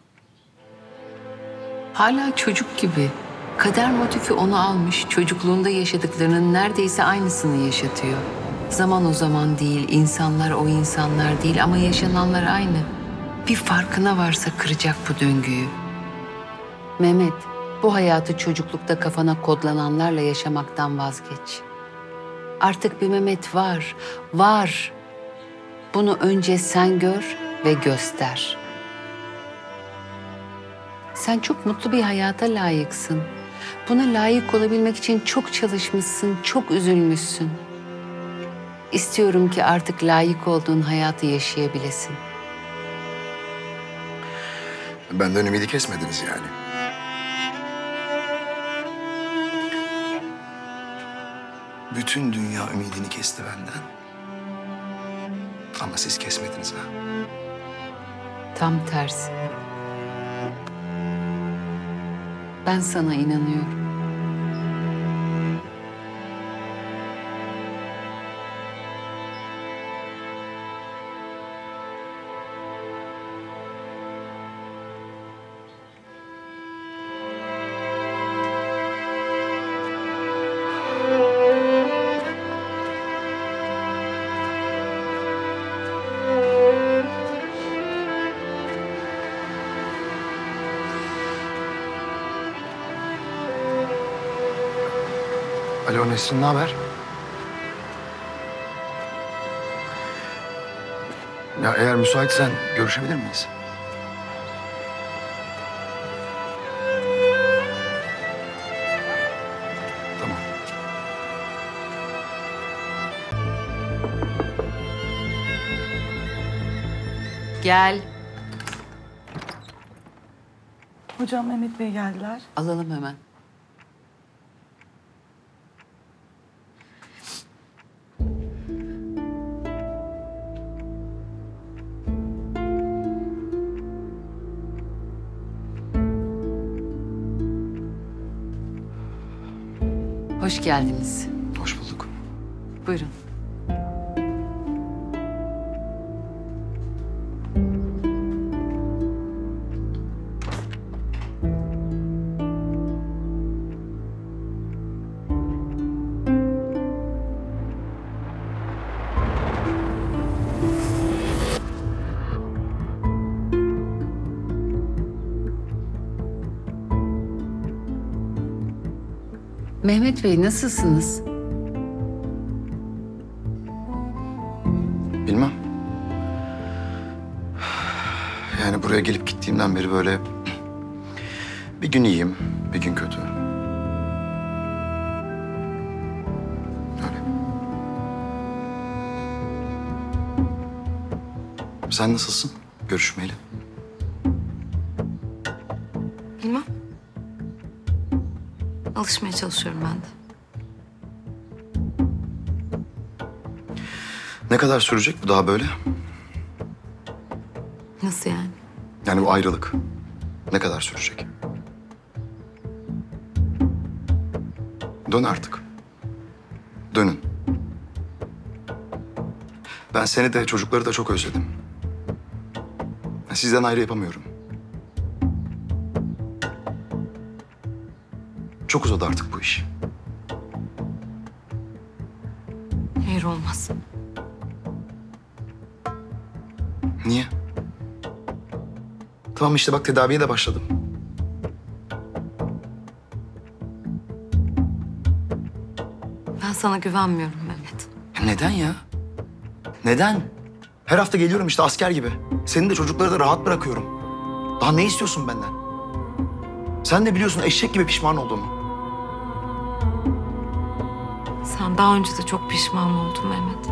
Hala çocuk gibi. Kader motifi onu almış, çocukluğunda yaşadıklarının neredeyse aynısını yaşatıyor. Zaman o zaman değil, insanlar o insanlar değil ama yaşananlar aynı. Bir farkına varsa kıracak bu döngüyü. Mehmet, bu hayatı çocuklukta kafana kodlananlarla yaşamaktan vazgeç. Artık bir Mehmet var, var. Bunu önce sen gör ve göster. Sen çok mutlu bir hayata layıksın. Buna layık olabilmek için çok çalışmışsın, çok üzülmüşsün. İstiyorum ki artık layık olduğun hayatı yaşayabilesin. Benden ümidi kesmediniz yani. Bütün dünya ümidini kesti benden. Ama siz kesmediniz ha. Tam tersi. Ben sana inanıyorum. Alo Nesrin, ne haber? Ya eğer müsaitsen görüşebilir miyiz? Tamam. Gel. Hocam Mehmet Bey geldiler. Alalım hemen. Hoş geldiniz. Hoş bulduk. Buyurun. Mehmet Bey, nasılsınız? Bilmem. Yani buraya gelip gittiğimden beri böyle bir gün iyiyim, bir gün kötü. Öyle. Sen nasılsın? Görüşmeyeli. Alışmaya çalışıyorum ben de. Ne kadar sürecek bu daha böyle? Nasıl yani? Yani bu ayrılık ne kadar sürecek? Dön artık. Dönün. Ben seni de çocukları da çok özledim. Sizden ayrı yapamıyorum. Çok uzadı artık bu iş. Hayır, olmaz. Niye? Tamam işte bak, tedaviye de başladım. Ben sana güvenmiyorum Mehmet. Neden ya? Neden? Her hafta geliyorum işte asker gibi. Seni de çocukları da rahat bırakıyorum. Daha ne istiyorsun benden? Sen de biliyorsun eşek gibi pişman olduğumu. Sen daha önce de çok pişman oldun Mehmet.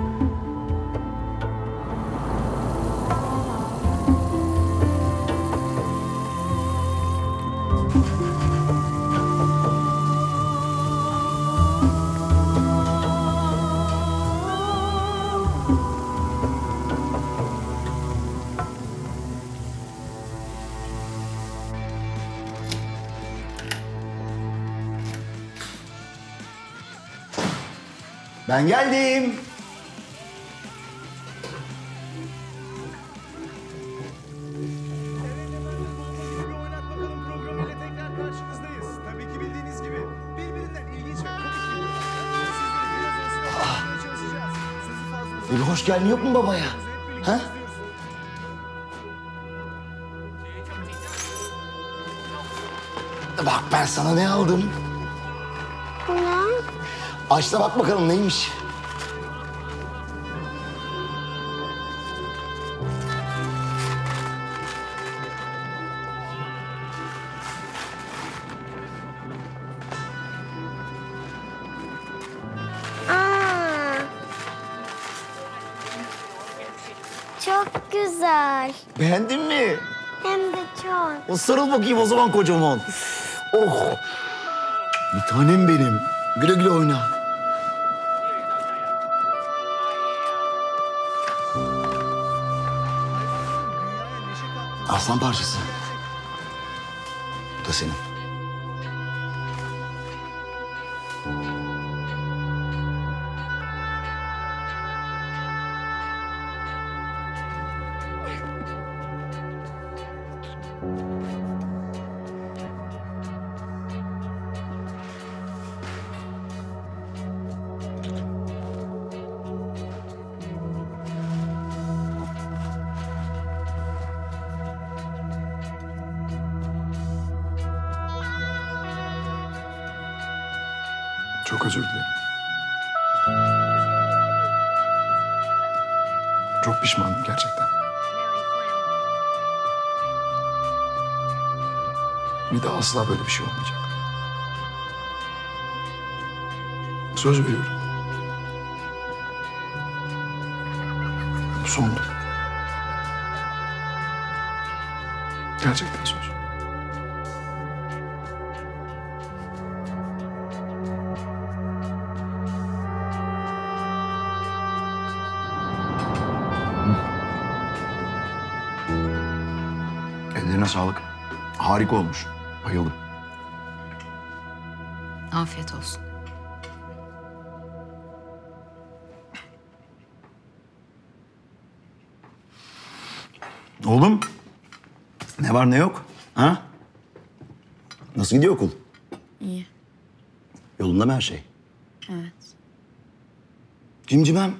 Ben geldim. hoş geldin yok mu babaya? Ha? Bak ben sana ne aldım? Ne? Aç da bak bakalım neymiş. Çok güzel. Beğendin mi? Hem de çok. O sarıl bakayım o zaman kocaman. Oh. Bir tanem benim. Güle güle oyna. Aslan parçası. Bu da senin. Çok özür dilerim. Çok pişmanım gerçekten. Bir daha asla böyle bir şey olmayacak. Söz veriyorum. Bu sondu. Gerçekten söz. Sağlık. Harika olmuş. Bayıldım. Afiyet olsun. Oğlum. Ne var ne yok? Ha? Nasıl gidiyor okul? İyi. Yolunda mı her şey? Evet. Cimcimem,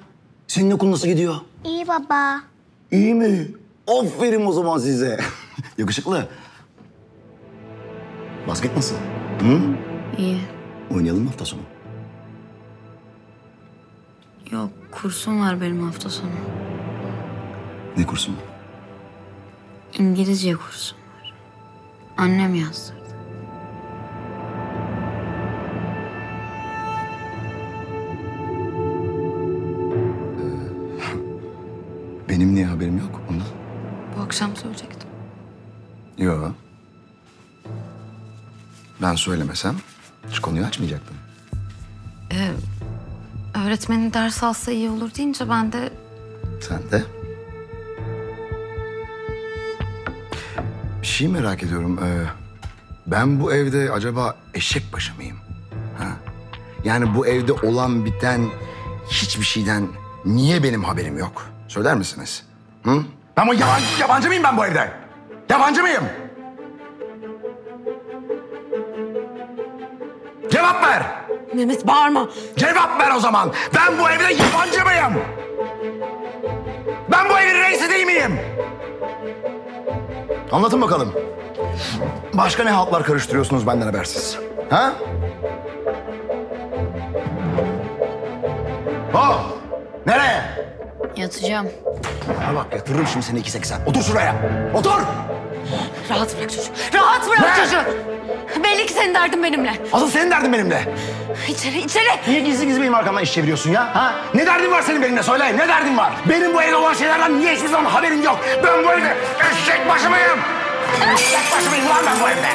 senin okul nasıl gidiyor? İyi baba. İyi mi? Aferin o zaman size. Yakışıklı. Basket nasıl? Hı? İyi. Oynayalım mı hafta sonu? Yok, kursum var benim hafta sonu. Ne kursum var? İngilizce kursum var. Annem yazdırdı. Benim niye haberim yok ondan? Bu akşam söyleyecektim. Yo. Ben söylemesem şu konuyu açmayacaktım. Öğretmenin ders alsa iyi olur deyince ben de... Sen de? Bir şey merak ediyorum. Ben bu evde acaba eşek başı mıyım? Ha? Yani bu evde olan biten hiçbir şeyden niye benim haberim yok? Söyler misiniz? Hı? Ben bu yabancı mıyım ben bu evde? Yabancı mıyım? Cevap ver! Mehmet bağırma! Cevap ver o zaman! Ben bu evde yabancı mıyım? Ben bu evin reisi değil miyim? Anlatın bakalım. Başka ne haltlar karıştırıyorsunuz benden habersiz? Ha? Oh! Nereye? Yatacağım. Bana bak yatırırım şimdi seni 2.80. Otur şuraya. Otur! Rahat bırak çocuğu. Rahat bırak çocuğu. Belli ki senin derdin benimle. Asıl senin derdin benimle. İçeri, içeri. Niye gizli gizli benim arkamdan iş çeviriyorsun ya? Ha? Ne derdin var senin benimle? Söyle, ne derdin var? Benim bu evde olan şeylerden niye hiçbir zaman haberin yok? Ben bu evde eşek başı mıyım? Eşek başı mıyım lan ben bu evde?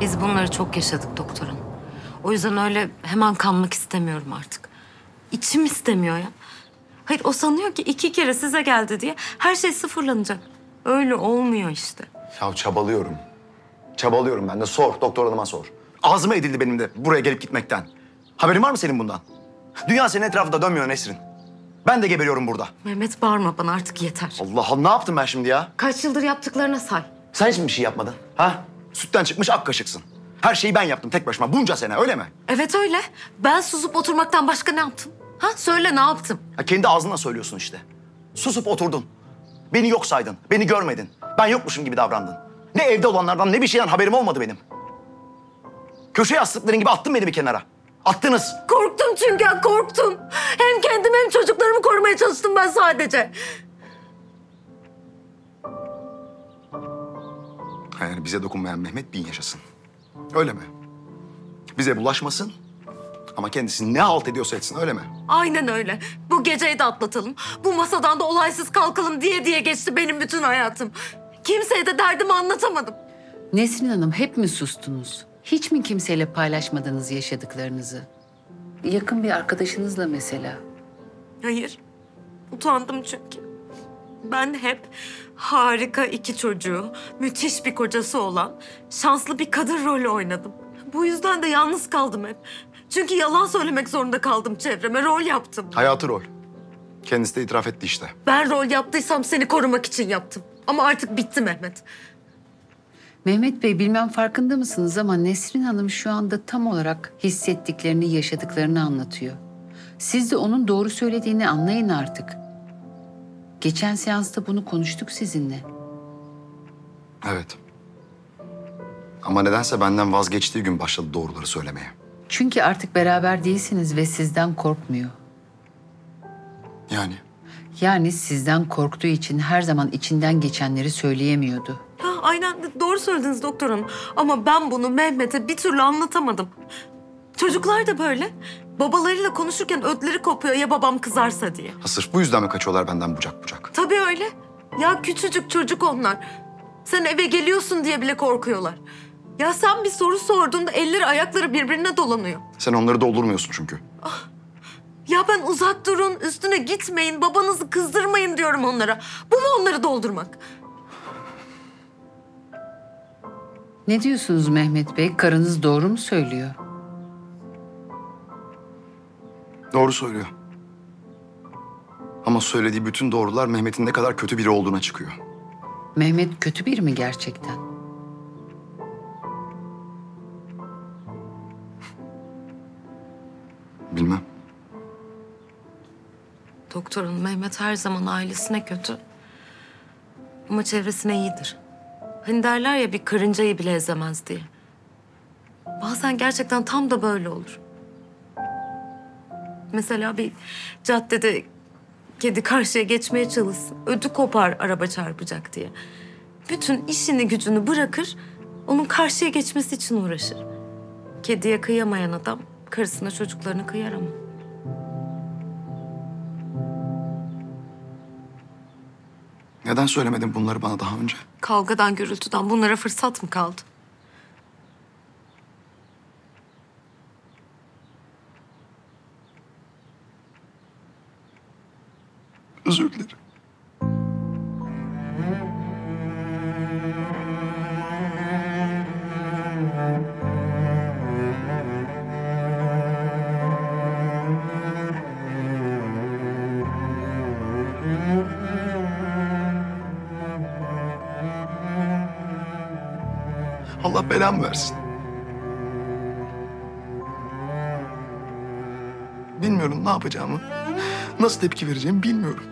Biz bunları çok yaşadık doktor hanım. O yüzden öyle hemen kanmak istemiyorum artık. İçim istemiyor ya. Hayır o sanıyor ki 2 kere size geldi diye her şey sıfırlanacak. Öyle olmuyor işte. Ya çabalıyorum. Çabalıyorum ben de. Sor doktor hanıma sor. Ağzıma edildi benim de buraya gelip gitmekten. Haberin var mı senin bundan? Dünya senin etrafında dönmüyor Nesrin. Ben de geberiyorum burada. Mehmet bağırma bana artık yeter. Allah Allah, ne yaptım ben şimdi ya? Kaç yıldır yaptıklarına say. Sen hiç mi bir şey yapmadın? Ha? Sütten çıkmış ak kaşıksın. Her şeyi ben yaptım tek başıma bunca sene, öyle mi? Evet öyle. Ben susup oturmaktan başka ne yaptım? Ha? Söyle ne yaptım? Ya kendi ağzınla söylüyorsun işte. Susup oturdun. Beni yok saydın, beni görmedin. Ben yokmuşum gibi davrandın. Ne evde olanlardan ne bir şeyden haberim olmadı benim. Köşeye astıkların gibi attın beni bir kenara. Attınız. Korktum çünkü, korktum. Hem kendim hem çocuklarımı korumaya çalıştım ben sadece. Yani bize dokunmayan Mehmet bin yaşasın. Öyle mi? Bize bulaşmasın ama kendisini ne halt ediyorsa etsin, öyle mi? Aynen öyle. Bu geceyi de atlatalım. Bu masadan da olaysız kalkalım diye diye geçti benim bütün hayatım. Kimseye de derdimi anlatamadım. Nesrin Hanım, hep mi sustunuz? Hiç mi kimseyle paylaşmadınız yaşadıklarınızı? Yakın bir arkadaşınızla mesela. Hayır. Utandım çünkü. Ben hep harika iki çocuğu, müthiş bir kocası olan şanslı bir kadın rolü oynadım. Bu yüzden de yalnız kaldım hep. Çünkü yalan söylemek zorunda kaldım çevreme, rol yaptım. Hayatı rol. Kendisi de itiraf etti işte. Ben rol yaptıysam seni korumak için yaptım. Ama artık bitti Mehmet. Mehmet Bey, bilmem farkında mısınız ama Nesrin Hanım şu anda tam olarak hissettiklerini, yaşadıklarını anlatıyor. Siz de onun doğru söylediğini anlayın artık. Geçen seansta bunu konuştuk sizinle. Evet. Ama nedense benden vazgeçtiği gün başladı doğruları söylemeye. Çünkü artık beraber değilsiniz ve sizden korkmuyor. Yani? Yani sizden korktuğu için her zaman içinden geçenleri söyleyemiyordu. Ha, aynen, doğru söylediniz doktor hanım. Ama ben bunu Mehmet'e bir türlü anlatamadım. Çocuklar da böyle. Babalarıyla konuşurken ödleri kopuyor ya babam kızarsa diye. Ha, sırf bu yüzden mi kaçıyorlar benden bucak bucak? Tabii öyle. Ya küçücük çocuk onlar. Sen eve geliyorsun diye bile korkuyorlar. Ya sen bir soru sorduğunda elleri ayakları birbirine dolanıyor. Sen onları doldurmuyorsun çünkü. Ah. Ya ben uzak durun, üstüne gitmeyin, babanızı kızdırmayın diyorum onlara. Bu mu onları doldurmak? Ne diyorsunuz Mehmet Bey? Karınız doğru mu söylüyor? Doğru söylüyor. Ama söylediği bütün doğrular Mehmet'in ne kadar kötü biri olduğuna çıkıyor. Mehmet kötü biri mi gerçekten? Bilmem. Doktor hanım, Mehmet her zaman ailesine kötü ama çevresine iyidir. Hani derler ya, bir karıncayı bile ezemez diye. Bazen gerçekten tam da böyle olur. Mesela bir caddede kedi karşıya geçmeye çalışsın, ödü kopar araba çarpacak diye. Bütün işini gücünü bırakır, onun karşıya geçmesi için uğraşır. Kediye kıyamayan adam karısına çocuklarına kıyar ama. Neden söylemedin bunları bana daha önce? Kavgadan, gürültüden bunlara fırsat mı kaldı? Özür dilerim. Allah belamı versin. Bilmiyorum ne yapacağımı, nasıl tepki vereceğimi bilmiyorum.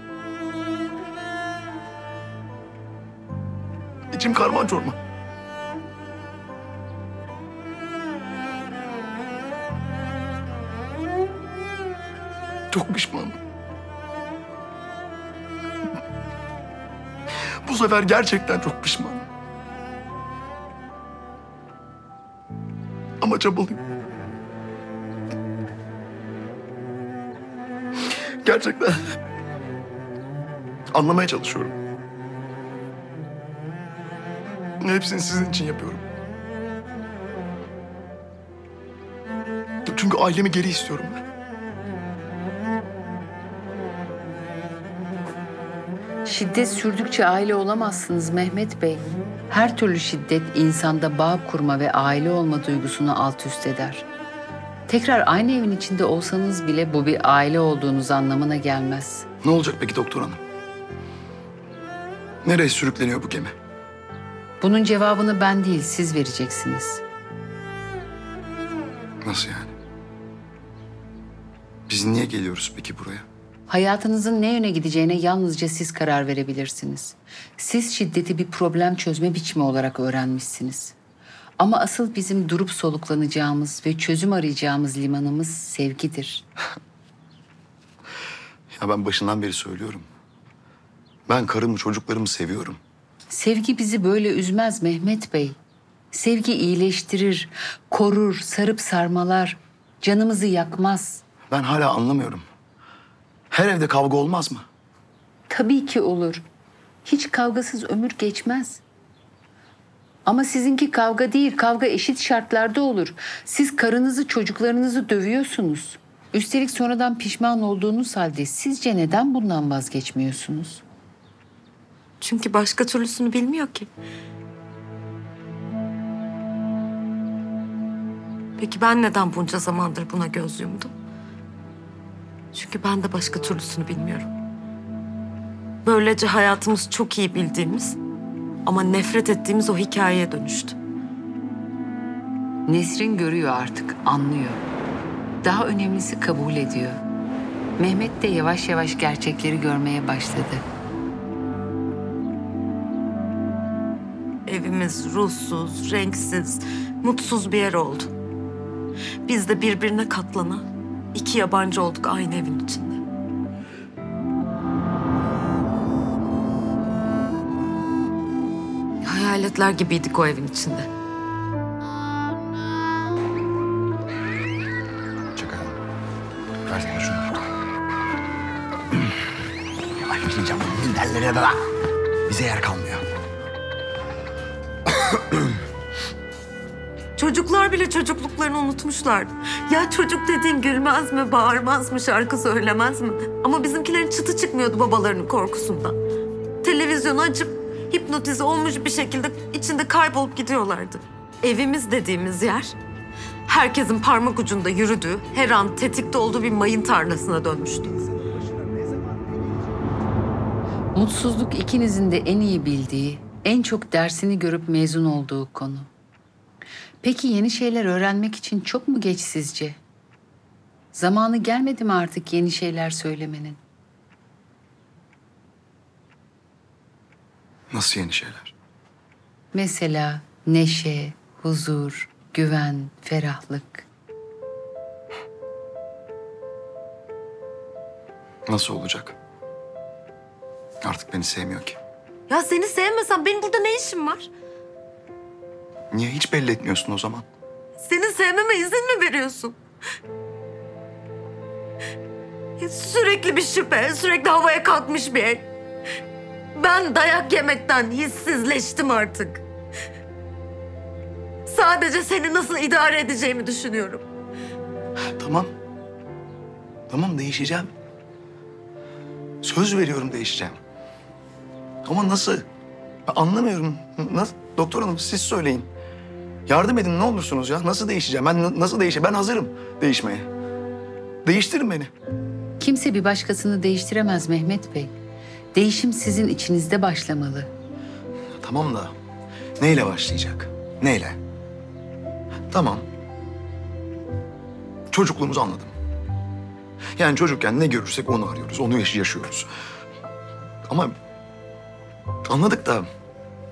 İçim karman çorman. Çok pişmanım. Bu sefer gerçekten çok pişmanım. Ama çabalıyım. Gerçekten anlamaya çalışıyorum. Hepsini sizin için yapıyorum. Çünkü ailemi geri istiyorum ben. Şiddet sürdükçe aile olamazsınız Mehmet Bey. Her türlü şiddet insanda bağ kurma ve aile olma duygusunu alt üst eder. Tekrar aynı evin içinde olsanız bile bu bir aile olduğunuz anlamına gelmez. Ne olacak peki doktor hanım? Nereye sürükleniyor bu gemi? Bunun cevabını ben değil, siz vereceksiniz. Nasıl yani? Biz niye geliyoruz peki buraya? Hayatınızın ne yöne gideceğine yalnızca siz karar verebilirsiniz. Siz şiddeti bir problem çözme biçimi olarak öğrenmişsiniz. Ama asıl bizim durup soluklanacağımız ve çözüm arayacağımız limanımız sevgidir. Ya ben başından beri söylüyorum. Ben karımı, çocuklarımı seviyorum. Sevgi bizi böyle üzmez Mehmet Bey. Sevgi iyileştirir, korur, sarıp sarmalar, canımızı yakmaz. Ben hala anlamıyorum. Her evde kavga olmaz mı? Tabii ki olur. Hiç kavgasız ömür geçmez. Ama sizinki kavga değil, kavga eşit şartlarda olur. Siz karınızı, çocuklarınızı dövüyorsunuz. Üstelik sonradan pişman olduğunuz halde sizce neden bundan vazgeçmiyorsunuz? Çünkü başka türlüsünü bilmiyor ki. Peki ben neden bunca zamandır buna göz yumdum? Çünkü ben de başka türlüsünü bilmiyorum. Böylece hayatımız çok iyi bildiğimiz ama nefret ettiğimiz o hikayeye dönüştü. Nesrin görüyor artık, anlıyor. Daha önemlisi kabul ediyor. Mehmet de yavaş yavaş gerçekleri görmeye başladı. Evimiz ruhsuz, renksiz, mutsuz bir yer oldu. Biz de birbirine katlana iki yabancı olduk aynı evin içinde. Hayaletler gibiydik o evin içinde. Çakal, versene şunu. Yavaşlayacağım bu minderlere de la. Bize yer kalmıyor. Çocuklar bile çocukluklarını unutmuşlar. Ya çocuk dediğin gülmez mi, bağırmaz mı, şarkı söylemez mi? Ama bizimkilerin çıtı çıkmıyordu babalarının korkusundan. Televizyonu açıp hipnotize olmuş bir şekilde içinde kaybolup gidiyorlardı. Evimiz dediğimiz yer, herkesin parmak ucunda yürüdüğü, her an tetikte olduğu bir mayın tarlasına dönmüştü. Mutsuzluk ikinizin de en iyi bildiği, en çok dersini görüp mezun olduğu konu. Peki yeni şeyler öğrenmek için çok mu geç sizce? Zamanı gelmedi mi artık yeni şeyler söylemenin? Nasıl yeni şeyler? Mesela neşe, huzur, güven, ferahlık. Nasıl olacak? Artık beni sevmiyor ki. Ya seni sevmesem benim burada ne işim var? Niye hiç belli etmiyorsun o zaman? Seni sevmeme izin mi veriyorsun? Sürekli bir şüphe, sürekli havaya kalkmış bir el. Ben dayak yemekten hissizleştim artık. Sadece seni nasıl idare edeceğimi düşünüyorum. Tamam. Tamam, değişeceğim. Söz veriyorum değişeceğim. Ama nasıl? Ben anlamıyorum. Nasıl? Doktor hanım siz söyleyin. Yardım edin ne olursunuz ya. Nasıl değişeceğim? Ben nasıl değişeceğim? Ben hazırım değişmeye. Değiştirin beni. Kimse bir başkasını değiştiremez Mehmet Bey. Değişim sizin içinizde başlamalı. Tamam da neyle başlayacak? Neyle? Tamam. Çocukluğumuzu anladım. Yani çocukken ne görürsek onu arıyoruz, onu yaşıyoruz. Ama anladık da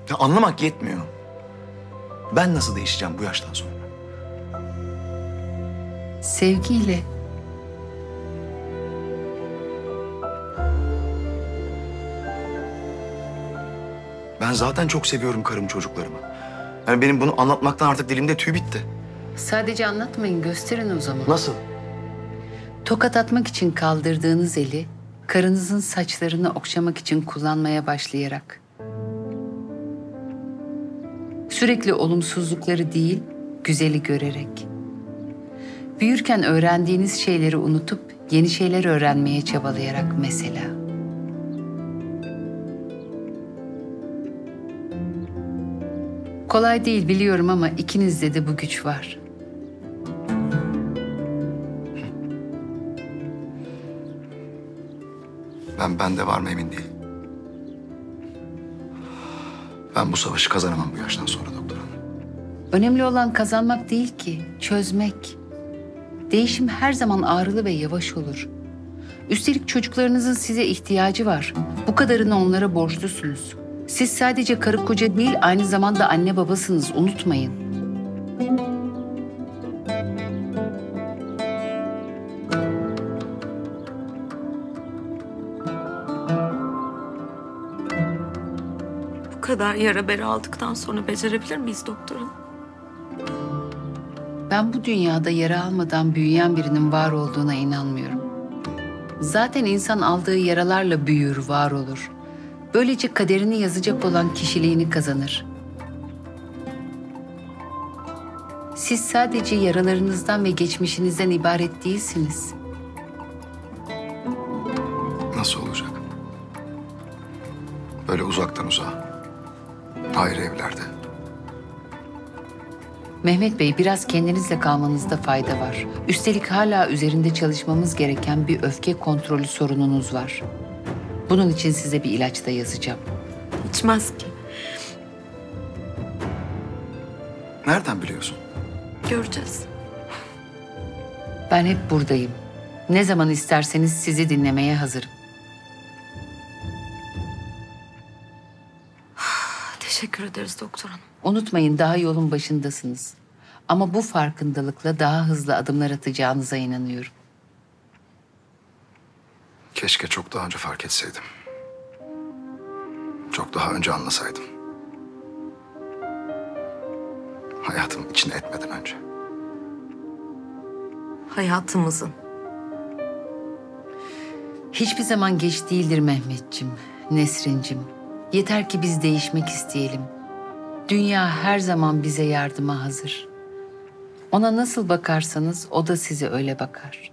ya anlamak yetmiyor. Ben nasıl değişeceğim bu yaştan sonra? Sevgiyle. Ben zaten çok seviyorum karım çocuklarımı. Yani benim bunu anlatmaktan artık dilimde tüy bitti. Sadece anlatmayın, gösterin o zaman. Nasıl? Tokat atmak için kaldırdığınız eli, karınızın saçlarını okşamak için kullanmaya başlayarak. Sürekli olumsuzlukları değil, güzeli görerek. Büyürken öğrendiğiniz şeyleri unutup yeni şeyler öğrenmeye çabalayarak mesela. Kolay değil biliyorum ama ikinizde de bu güç var. Ben de var mı emin değilim. Ben bu savaşı kazanamam bu yaştan sonra doktor hanım. Önemli olan kazanmak değil ki, çözmek. Değişim her zaman ağrılı ve yavaş olur. Üstelik çocuklarınızın size ihtiyacı var. Bu kadarını onlara borçlusunuz. Siz sadece karı koca değil, aynı zamanda anne babasınız. Unutmayın. Bu kadar yara bere aldıktan sonra becerebilir miyiz doktor hanım? Ben bu dünyada yara almadan büyüyen birinin var olduğuna inanmıyorum. Zaten insan aldığı yaralarla büyür, var olur. Böylece kaderini yazacak olan kişiliğini kazanır. Siz sadece yaralarınızdan ve geçmişinizden ibaret değilsiniz. Nasıl olacak? Böyle uzaktan uzağa, ayrı evlerde. Mehmet Bey, biraz kendinizle kalmanızda fayda var. Üstelik hala üzerinde çalışmamız gereken bir öfke kontrolü sorununuz var. Bunun için size bir ilaç da yazacağım. İçmez ki. Nereden biliyorsun? Göreceğiz. Ben hep buradayım. Ne zaman isterseniz sizi dinlemeye hazırım. Teşekkür ederiz doktor hanım. Unutmayın, daha yolun başındasınız. Ama bu farkındalıkla daha hızlı adımlar atacağınıza inanıyorum. Keşke çok daha önce fark etseydim. Çok daha önce anlasaydım. Hayatımın içine etmeden önce. Hayatımızın. Hiçbir zaman geç değildir Mehmetciğim, Nesrinciğim. Yeter ki biz değişmek isteyelim. Dünya her zaman bize yardıma hazır. Ona nasıl bakarsanız o da size öyle bakar.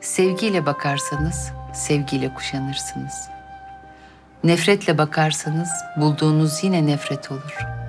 Sevgiyle bakarsanız sevgiyle kuşanırsınız. Nefretle bakarsanız bulduğunuz yine nefret olur.